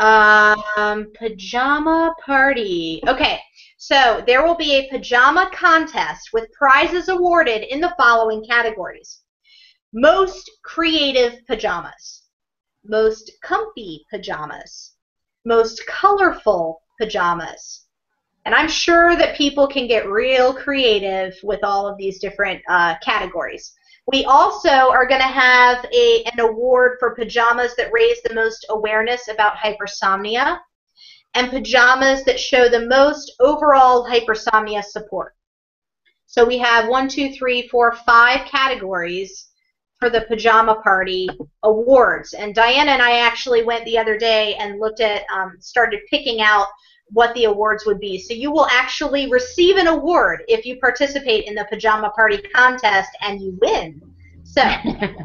Pajama party. Okay, so there will be a pajama contest with prizes awarded in the following categories. Most creative pajamas, most comfy pajamas, most colorful pajamas. And I'm sure that people can get real creative with all of these different categories. We also are going to have an award for pajamas that raise the most awareness about hypersomnia and pajamas that show the most overall hypersomnia support. So we have 5 categories for the pajama party awards. And Diana and I actually went the other day and looked at, started picking out what the awards would be. So you will actually receive an award if you participate in the pajama party contest and you win. So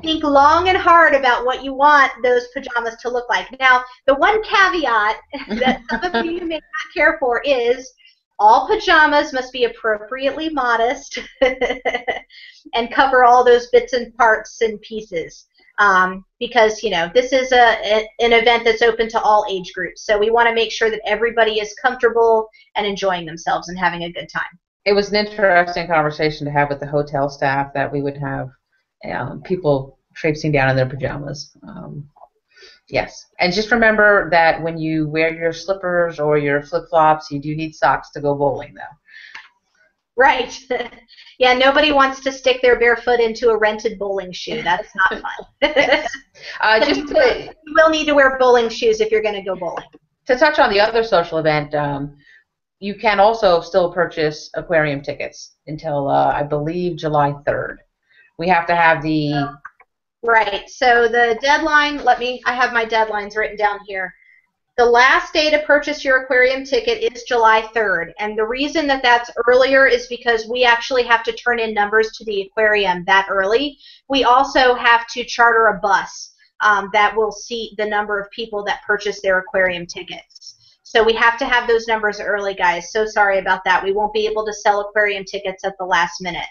think long and hard about what you want those pajamas to look like. Now, the one caveat that some of you may not care for is all pajamas must be appropriately modest and cover all those bits and parts and pieces. Because, you know, this is an event that's open to all age groups. So we want to make sure that everybody is comfortable and enjoying themselves and having a good time. It was an interesting conversation to have with the hotel staff that we would have people traipsing down in their pajamas. Yes. And just remember that when you wear your slippers or your flip-flops, you do need socks to go bowling, though. Right. Yeah, nobody wants to stick their bare foot into a rented bowling shoe. That's not fun. Yes. You will need to wear bowling shoes if you're going to go bowling. To touch on the other social event, you can also still purchase aquarium tickets until, I believe, July 3rd. We have to have the... Right, so the deadline, I have my deadlines written down here. The last day to purchase your aquarium ticket is July 3rd, and the reason that that's earlier is because we actually have to turn in numbers to the aquarium that early. We also have to charter a bus that will seat the number of people that purchase their aquarium tickets. So we have to have those numbers early, guys. So sorry about that. We won't be able to sell aquarium tickets at the last minute.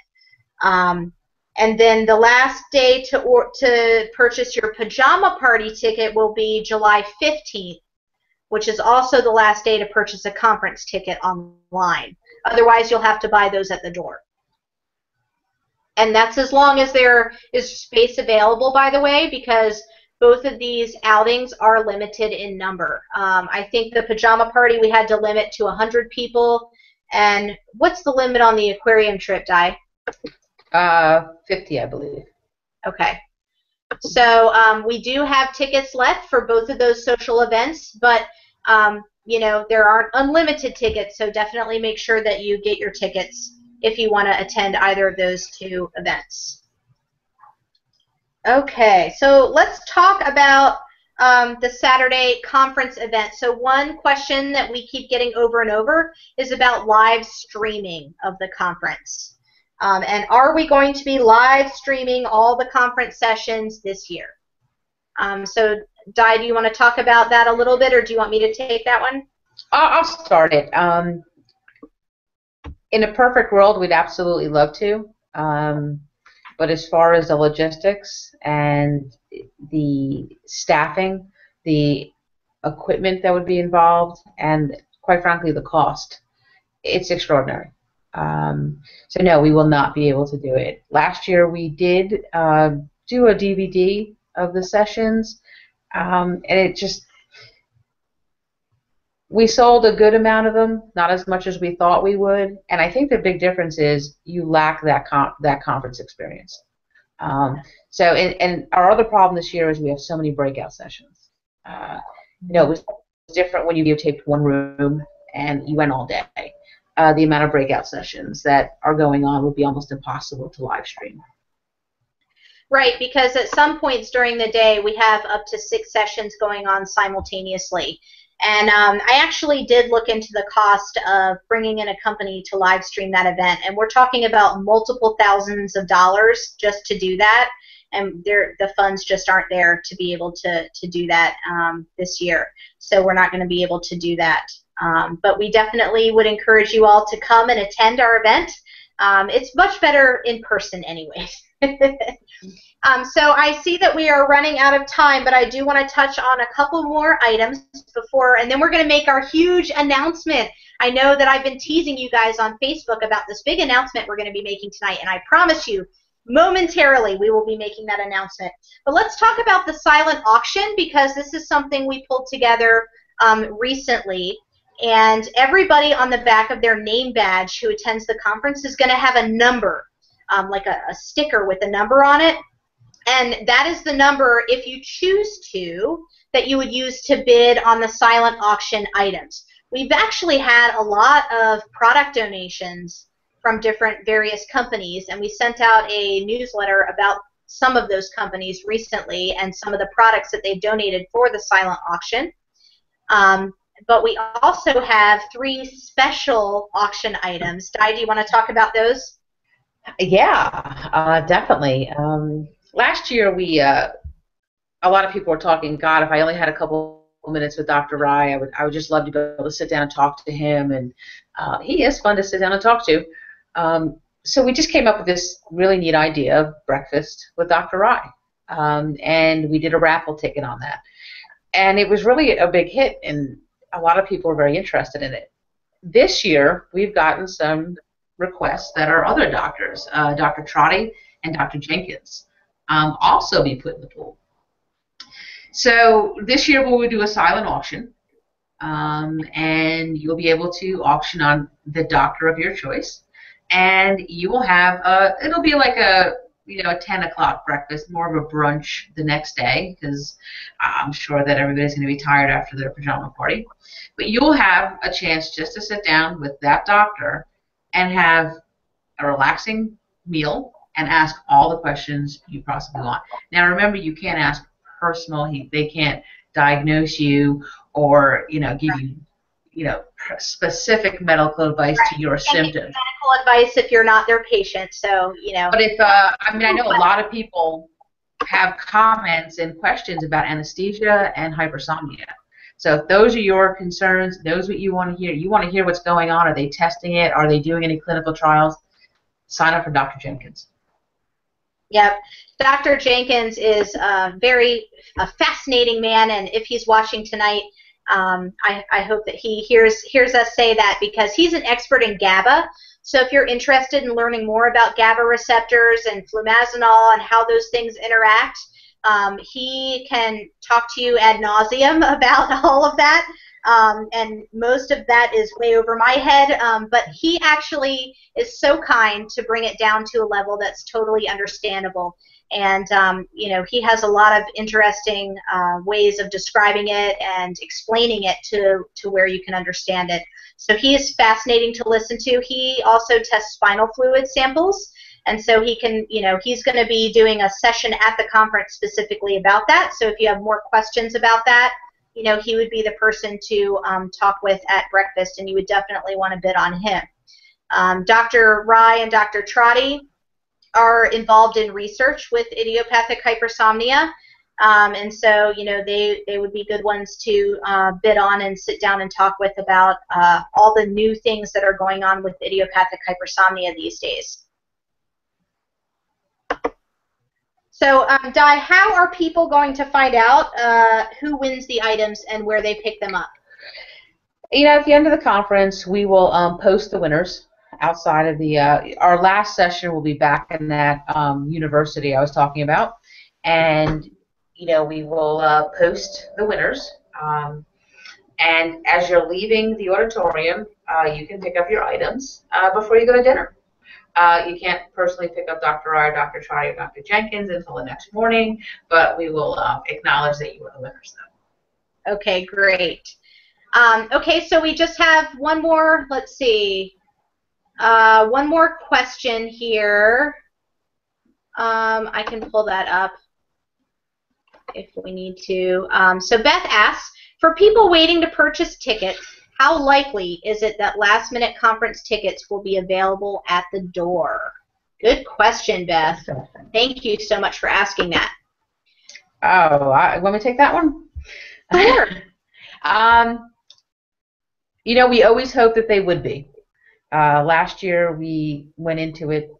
And then the last day to purchase your pajama party ticket will be July 15th, which is also the last day to purchase a conference ticket online. Otherwise, you'll have to buy those at the door. And that's as long as there is space available, by the way, because both of these outings are limited in number. I think the pajama party we had to limit to 100 people. And what's the limit on the aquarium trip, Di? 50, I believe. Okay. So we do have tickets left for both of those social events, but you know, there aren't unlimited tickets, so definitely make sure that you get your tickets if you want to attend either of those two events. Okay, so let's talk about the Saturday conference event. So one question that we keep getting over and over is about live streaming of the conference. And are we going to be live streaming all the conference sessions this year? So, Di, do you want to talk about that a little bit, or do you want me to take that one? I'll start it. In a perfect world, we'd absolutely love to. But as far as the logistics and the staffing, the equipment that would be involved, and quite frankly, the cost, it's extraordinary. So no, we will not be able to do it. Last year we did do a DVD of the sessions, and it just, we sold a good amount of them, not as much as we thought we would, and I think the big difference is you lack that conference experience. So, and our other problem this year is we have so many breakout sessions. You know, it was different when you videotaped one room and you went all day. The amount of breakout sessions that are going on would be almost impossible to live stream. Right, because at some points during the day we have up to 6 sessions going on simultaneously. And I actually did look into the cost of bringing in a company to live stream that event, and we're talking about multiple thousands of dollars just to do that, and the funds just aren't there to be able to do that this year. So we're not going to be able to do that. But we definitely would encourage you all to come and attend our event. It's much better in person anyway. So I see that we are running out of time, but I do want to touch on a couple more items before, and then we're going to make our huge announcement. I know that I've been teasing you guys on Facebook about this big announcement we're going to be making tonight, and I promise you, momentarily, we will be making that announcement. But let's talk about the silent auction, because this is something we pulled together recently. And everybody on the back of their name badge who attends the conference is going to have a number, like a sticker with a number on it. And that is the number, if you choose to, that you would use to bid on the silent auction items. We've actually had a lot of product donations from various companies, and we sent out a newsletter about some of those companies recently and some of the products that they've donated for the silent auction. But we also have 3 special auction items. Di, do you want to talk about those? Yeah, definitely. Last year, a lot of people were talking, God, if I only had a couple minutes with Dr. Rye, I would just love to be able to sit down and talk to him. And he is fun to sit down and talk to. So we just came up with this really neat idea of breakfast with Dr. Rye. And we did a raffle ticket on that. And it was really a big hit, and a lot of people are very interested in it. This year, we've gotten some requests that our other doctors, Dr. Trotty and Dr. Jenkins, also be put in the pool. So this year we'll do a silent auction, and you'll be able to auction on the doctor of your choice, and you will have a, it'll be like a, you know, a 10 o'clock breakfast, more of a brunch the next day, because I'm sure that everybody's going to be tired after their pajama party. But you'll have a chance just to sit down with that doctor and have a relaxing meal and ask all the questions you possibly want. Now, remember, you can't ask personal. They can't diagnose you or, you know, give you, you know, specific medical advice to your symptoms. Medical advice if you're not their patient, so, you know. But if, I mean, I know a lot of people have comments and questions about anesthesia and hypersomnia. So if those are your concerns, those are what you want to hear. You want to hear what's going on. Are they testing it? Are they doing any clinical trials? Sign up for Dr. Jenkins. Yep. Dr. Jenkins is a very fascinating man, and if he's watching tonight, I hope that he hears us say that, because he's an expert in GABA. So if you're interested in learning more about GABA receptors and flumazenil and how those things interact, he can talk to you ad nauseum about all of that. And most of that is way over my head, but he actually is so kind to bring it down to a level that's totally understandable. And, you know, he has a lot of interesting ways of describing it and explaining it to where you can understand it. So he is fascinating to listen to. He also tests spinal fluid samples, and so he can, you know, he's going to be doing a session at the conference specifically about that. So if you have more questions about that, you know, he would be the person to talk with at breakfast, and you would definitely want to bid on him. Dr. Rye and Dr. Trotty are involved in research with idiopathic hypersomnia, and so, you know, they would be good ones to bid on and sit down and talk with about all the new things that are going on with idiopathic hypersomnia these days. So, Di, how are people going to find out who wins the items and where they pick them up? You know, at the end of the conference, we will post the winners outside of the our last session will be back in that university I was talking about. And, you know, we will post the winners. And as you're leaving the auditorium, you can pick up your items before you go to dinner. You can't personally pick up Dr. Rye, Dr. Trotty, or Dr. Jenkins until the next morning, but we will acknowledge that you were the winners, though. Okay, great. Okay, so we just have one more, let's see, one more question here. I can pull that up if we need to. So Beth asks, for people waiting to purchase tickets, how likely is it that last-minute conference tickets will be available at the door? Good question, Beth. Thank you so much for asking that. Oh, want me to take that one? Sure. You know, we always hope that they would be. Last year we went into it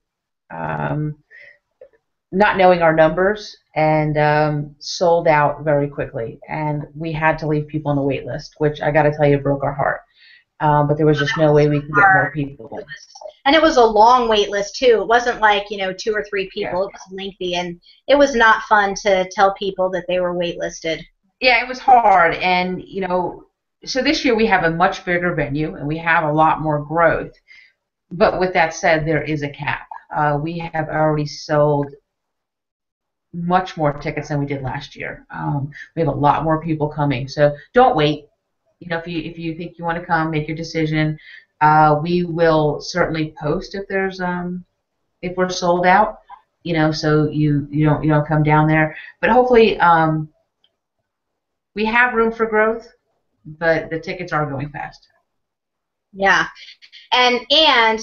not knowing our numbers and sold out very quickly, and we had to leave people on the wait list, which I got to tell you broke our heart. But there was just no way we could get more people in. And it was a long wait list too. It wasn't like, you know, 2 or 3 people. Yeah. It was lengthy, and it was not fun to tell people that they were waitlisted. Yeah, it was hard, and you know, so this year we have a much bigger venue and we have a lot more growth. But with that said, there is a cap. We have already sold much more tickets than we did last year. We have a lot more people coming, so don't wait. You know, if you think you want to come, make your decision. We will certainly post if there's if we're sold out. You know, so you don't come down there. But hopefully, we have room for growth, but the tickets are going fast. Yeah, and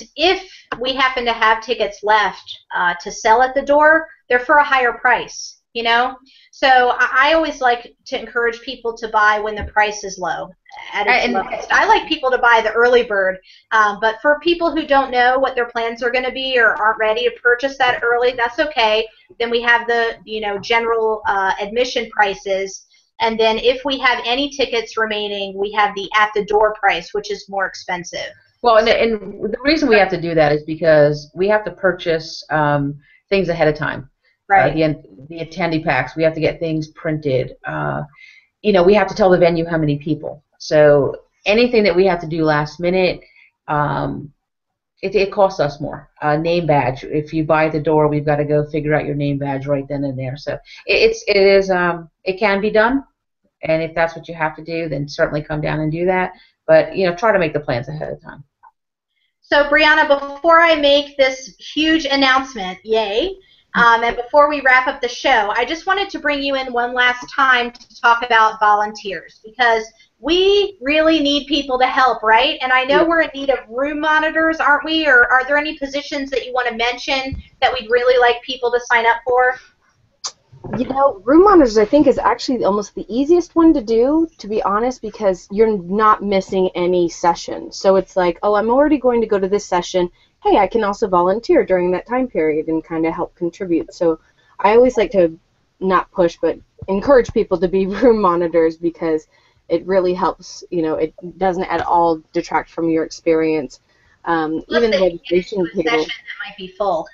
if we happen to have tickets left to sell at the door, they're for a higher price, you know. So I always like to encourage people to buy when the price is low. At its lowest. I like people to buy the early bird, but for people who don't know what their plans are going to be or aren't ready to purchase that early, that's okay. Then we have the, you know, general admission prices. And then if we have any tickets remaining, we have the at-the-door price, which is more expensive. Well, and the reason we have to do that is because we have to purchase things ahead of time. right? The attendee packs. We have to get things printed. You know, we have to tell the venue how many people. So anything that we have to do last minute, it costs us more. Name badge. If you buy at the door, we've got to go figure out your name badge right then and there. So it can be done, and if that's what you have to do, then certainly come down and do that. But you know, try to make the plans ahead of time. So Brianna, before I make this huge announcement, yay, and before we wrap up the show, I just wanted to bring you in one last time to talk about volunteers, because we really need people to help, right? And I know we're in need of room monitors, aren't we? Or are there any positions that you want to mention that we'd really like people to sign up for? You know, room monitors, I think, is actually almost the easiest one to do, to be honest, because you're not missing any session. So it's like, oh, I'm already going to go to this session. Hey, I can also volunteer during that time period and kind of help contribute. So I always like to not push, but encourage people to be room monitors, because it really helps. You know, it doesn't at all detract from your experience. Even the registration table. That might be full.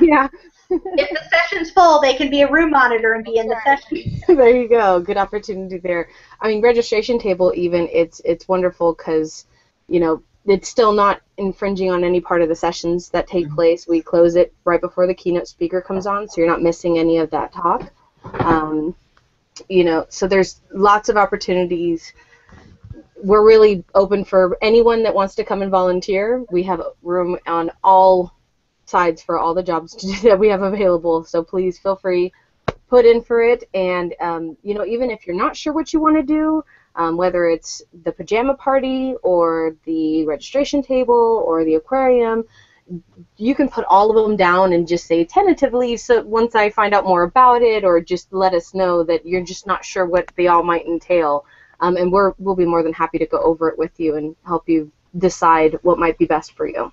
Yeah. If the session's full, they can be a room monitor and be in the session. There you go. Good opportunity there. I mean, registration table, even, it's wonderful, because, you know, it's still not infringing on any part of the sessions that take place. We close it right before the keynote speaker comes on, so you're not missing any of that talk. You know, so there's lots of opportunities. We're really open for anyone that wants to come and volunteer. We have room on all sides for all the jobs that we have available, so please feel free, put in for it. And you know, even if you're not sure what you want to do, whether it's the pajama party or the registration table or the aquarium, you can put all of them down and just say tentatively, so once I find out more about it, or just let us know that you're just not sure what they all might entail, and we'll be more than happy to go over it with you and help you decide what might be best for you.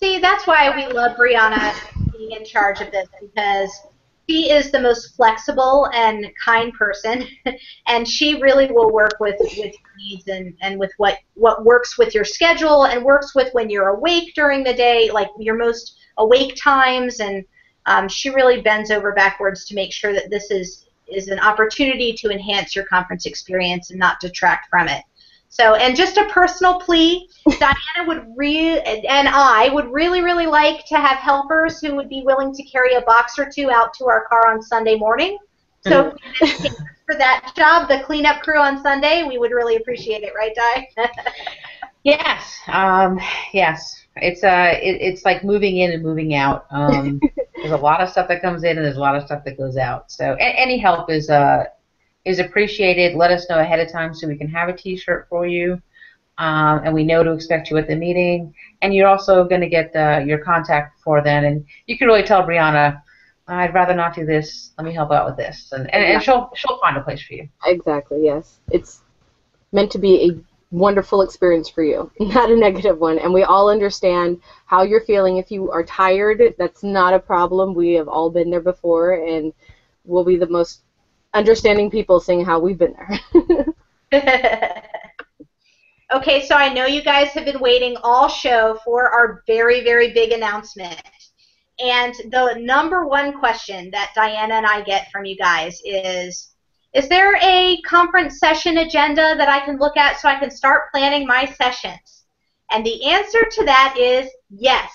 See, that's why we love Brianna being in charge of this, because she is the most flexible and kind person, and she really will work with your needs and with what works with your schedule and works with when you're awake during the day, like your most awake times, and she really bends over backwards to make sure that this is an opportunity to enhance your conference experience and not detract from it. So, and just a personal plea, Diana and I would really, really like to have helpers who would be willing to carry a box or two out to our car on Sunday morning. So for that job, the cleanup crew on Sunday, we would really appreciate it, right, Di? Yes. Yes. It's like moving in and moving out. There's a lot of stuff that comes in, and there's a lot of stuff that goes out. So any help is appreciated. Let us know ahead of time so we can have a t-shirt for you, and we know to expect you at the meeting. And you're also going to get your contact before then, and you can really tell Brianna, I'd rather not do this, let me help out with this, and she'll find a place for you. Exactly, yes. It's meant to be a wonderful experience for you, not a negative one, and we all understand how you're feeling. If you are tired, that's not a problem. We have all been there before, and we'll be the most understanding people, seeing how we've been there. Okay, so I know you guys have been waiting all show for our very, very big announcement. And the number one question that Diana and I get from you guys is there a conference session agenda that I can look at so I can start planning my sessions? And the answer to that is yes.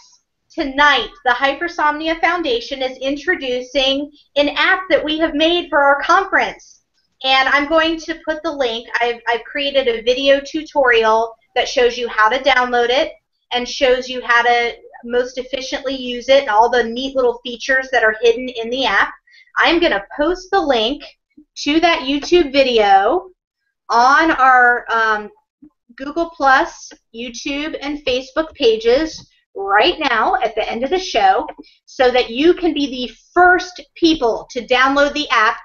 Tonight, the Hypersomnia Foundation is introducing an app that we have made for our conference. And I'm going to put the link. I've created a video tutorial that shows you how to download it and shows you how to most efficiently use it and all the neat little features that are hidden in the app. I'm going to post the link to that YouTube video on our Google+, YouTube, and Facebook pages right now at the end of the show, so that you can be the first people to download the app,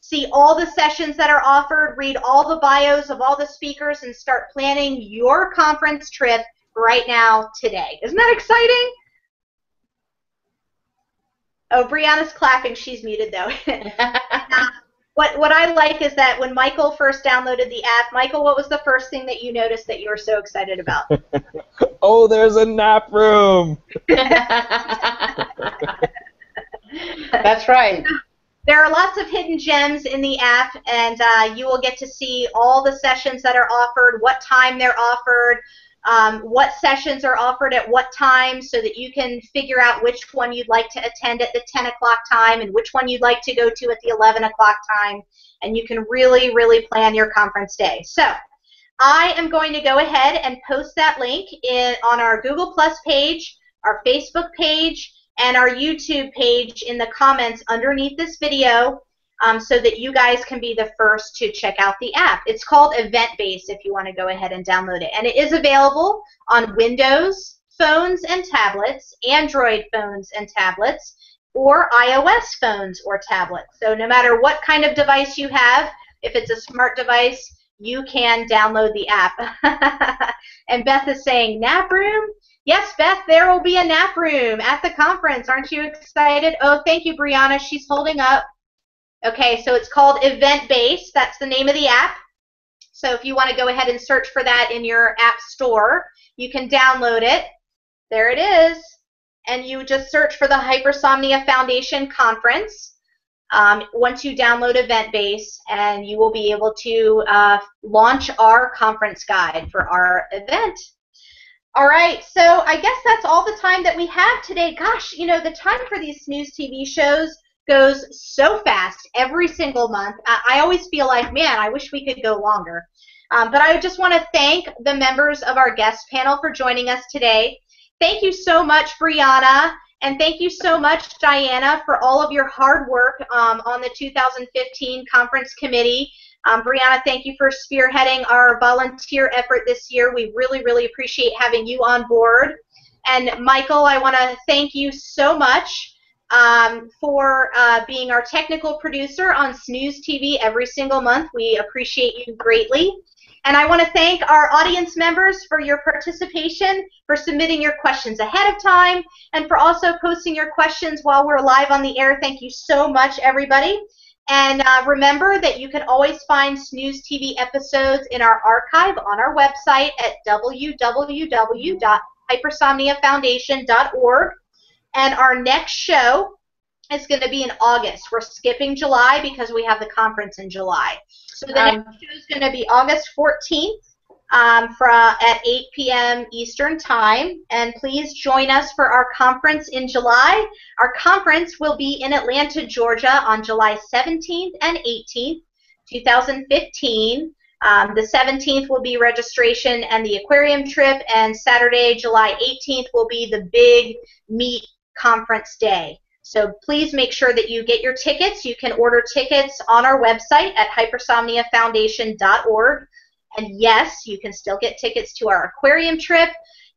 see all the sessions that are offered, read all the bios of all the speakers, and start planning your conference trip right now today. Isn't that exciting? Oh, Brianna's clapping. She's muted, though. What I like is that when Michael first downloaded the app, Michael, what was the first thing that you noticed that you were so excited about? Oh, there's a nap room! That's right. There are lots of hidden gems in the app, and you will get to see all the sessions that are offered, what time they're offered, what sessions are offered at what time, so that you can figure out which one you'd like to attend at the 10 o'clock time and which one you'd like to go to at the 11 o'clock time, and you can really, really plan your conference day. So I am going to go ahead and post that link on our Google Plus page, our Facebook page, and our YouTube page in the comments underneath this video, so that you guys can be the first to check out the app. It's called EventBase if you want to go ahead and download it. And it is available on Windows phones and tablets, Android phones and tablets, or iOS phones or tablets. So no matter what kind of device you have, if it's a smart device, you can download the app. And Beth is saying, nap room? Yes, Beth, there will be a nap room at the conference. Aren't you excited? Oh, thank you, Brianna. She's holding up. Okay, so it's called EventBase. That's the name of the app. So if you want to go ahead and search for that in your app store, you can download it. There it is. And you just search for the Hypersomnia Foundation Conference. Once you download EventBase, and you will be able to launch our conference guide for our event. All right, so I guess that's all the time that we have today. Gosh, you know, the time for these Snooze TV shows goes so fast every single month. I always feel like, man, I wish we could go longer. But I just want to thank the members of our guest panel for joining us today. Thank you so much, Brianna, and thank you so much, Diana, for all of your hard work on the 2015 conference committee. Brianna, thank you for spearheading our volunteer effort this year. We really, really appreciate having you on board. And Michael, I want to thank you so much for being our technical producer on Snooze TV every single month. We appreciate you greatly. And I want to thank our audience members for your participation, for submitting your questions ahead of time, and for also posting your questions while we're live on the air. Thank you so much, everybody. And remember that you can always find Snooze TV episodes in our archive on our website at www.hypersomniafoundation.org. And our next show is going to be in August. We're skipping July because we have the conference in July. So the next show is going to be August 14th at 8 p.m. Eastern Time. And please join us for our conference in July. Our conference will be in Atlanta, Georgia on July 17th and 18th, 2015. The 17th will be registration and the aquarium trip, and Saturday, July 18th will be the big meet conference day. So please make sure that you get your tickets. You can order tickets on our website at hypersomniafoundation.org. And yes, you can still get tickets to our aquarium trip,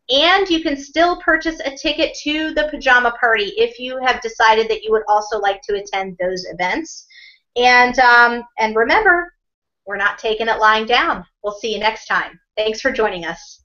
and you can still purchase a ticket to the pajama party if you have decided that you would also like to attend those events. And remember, we're not taking it lying down. We'll see you next time. Thanks for joining us.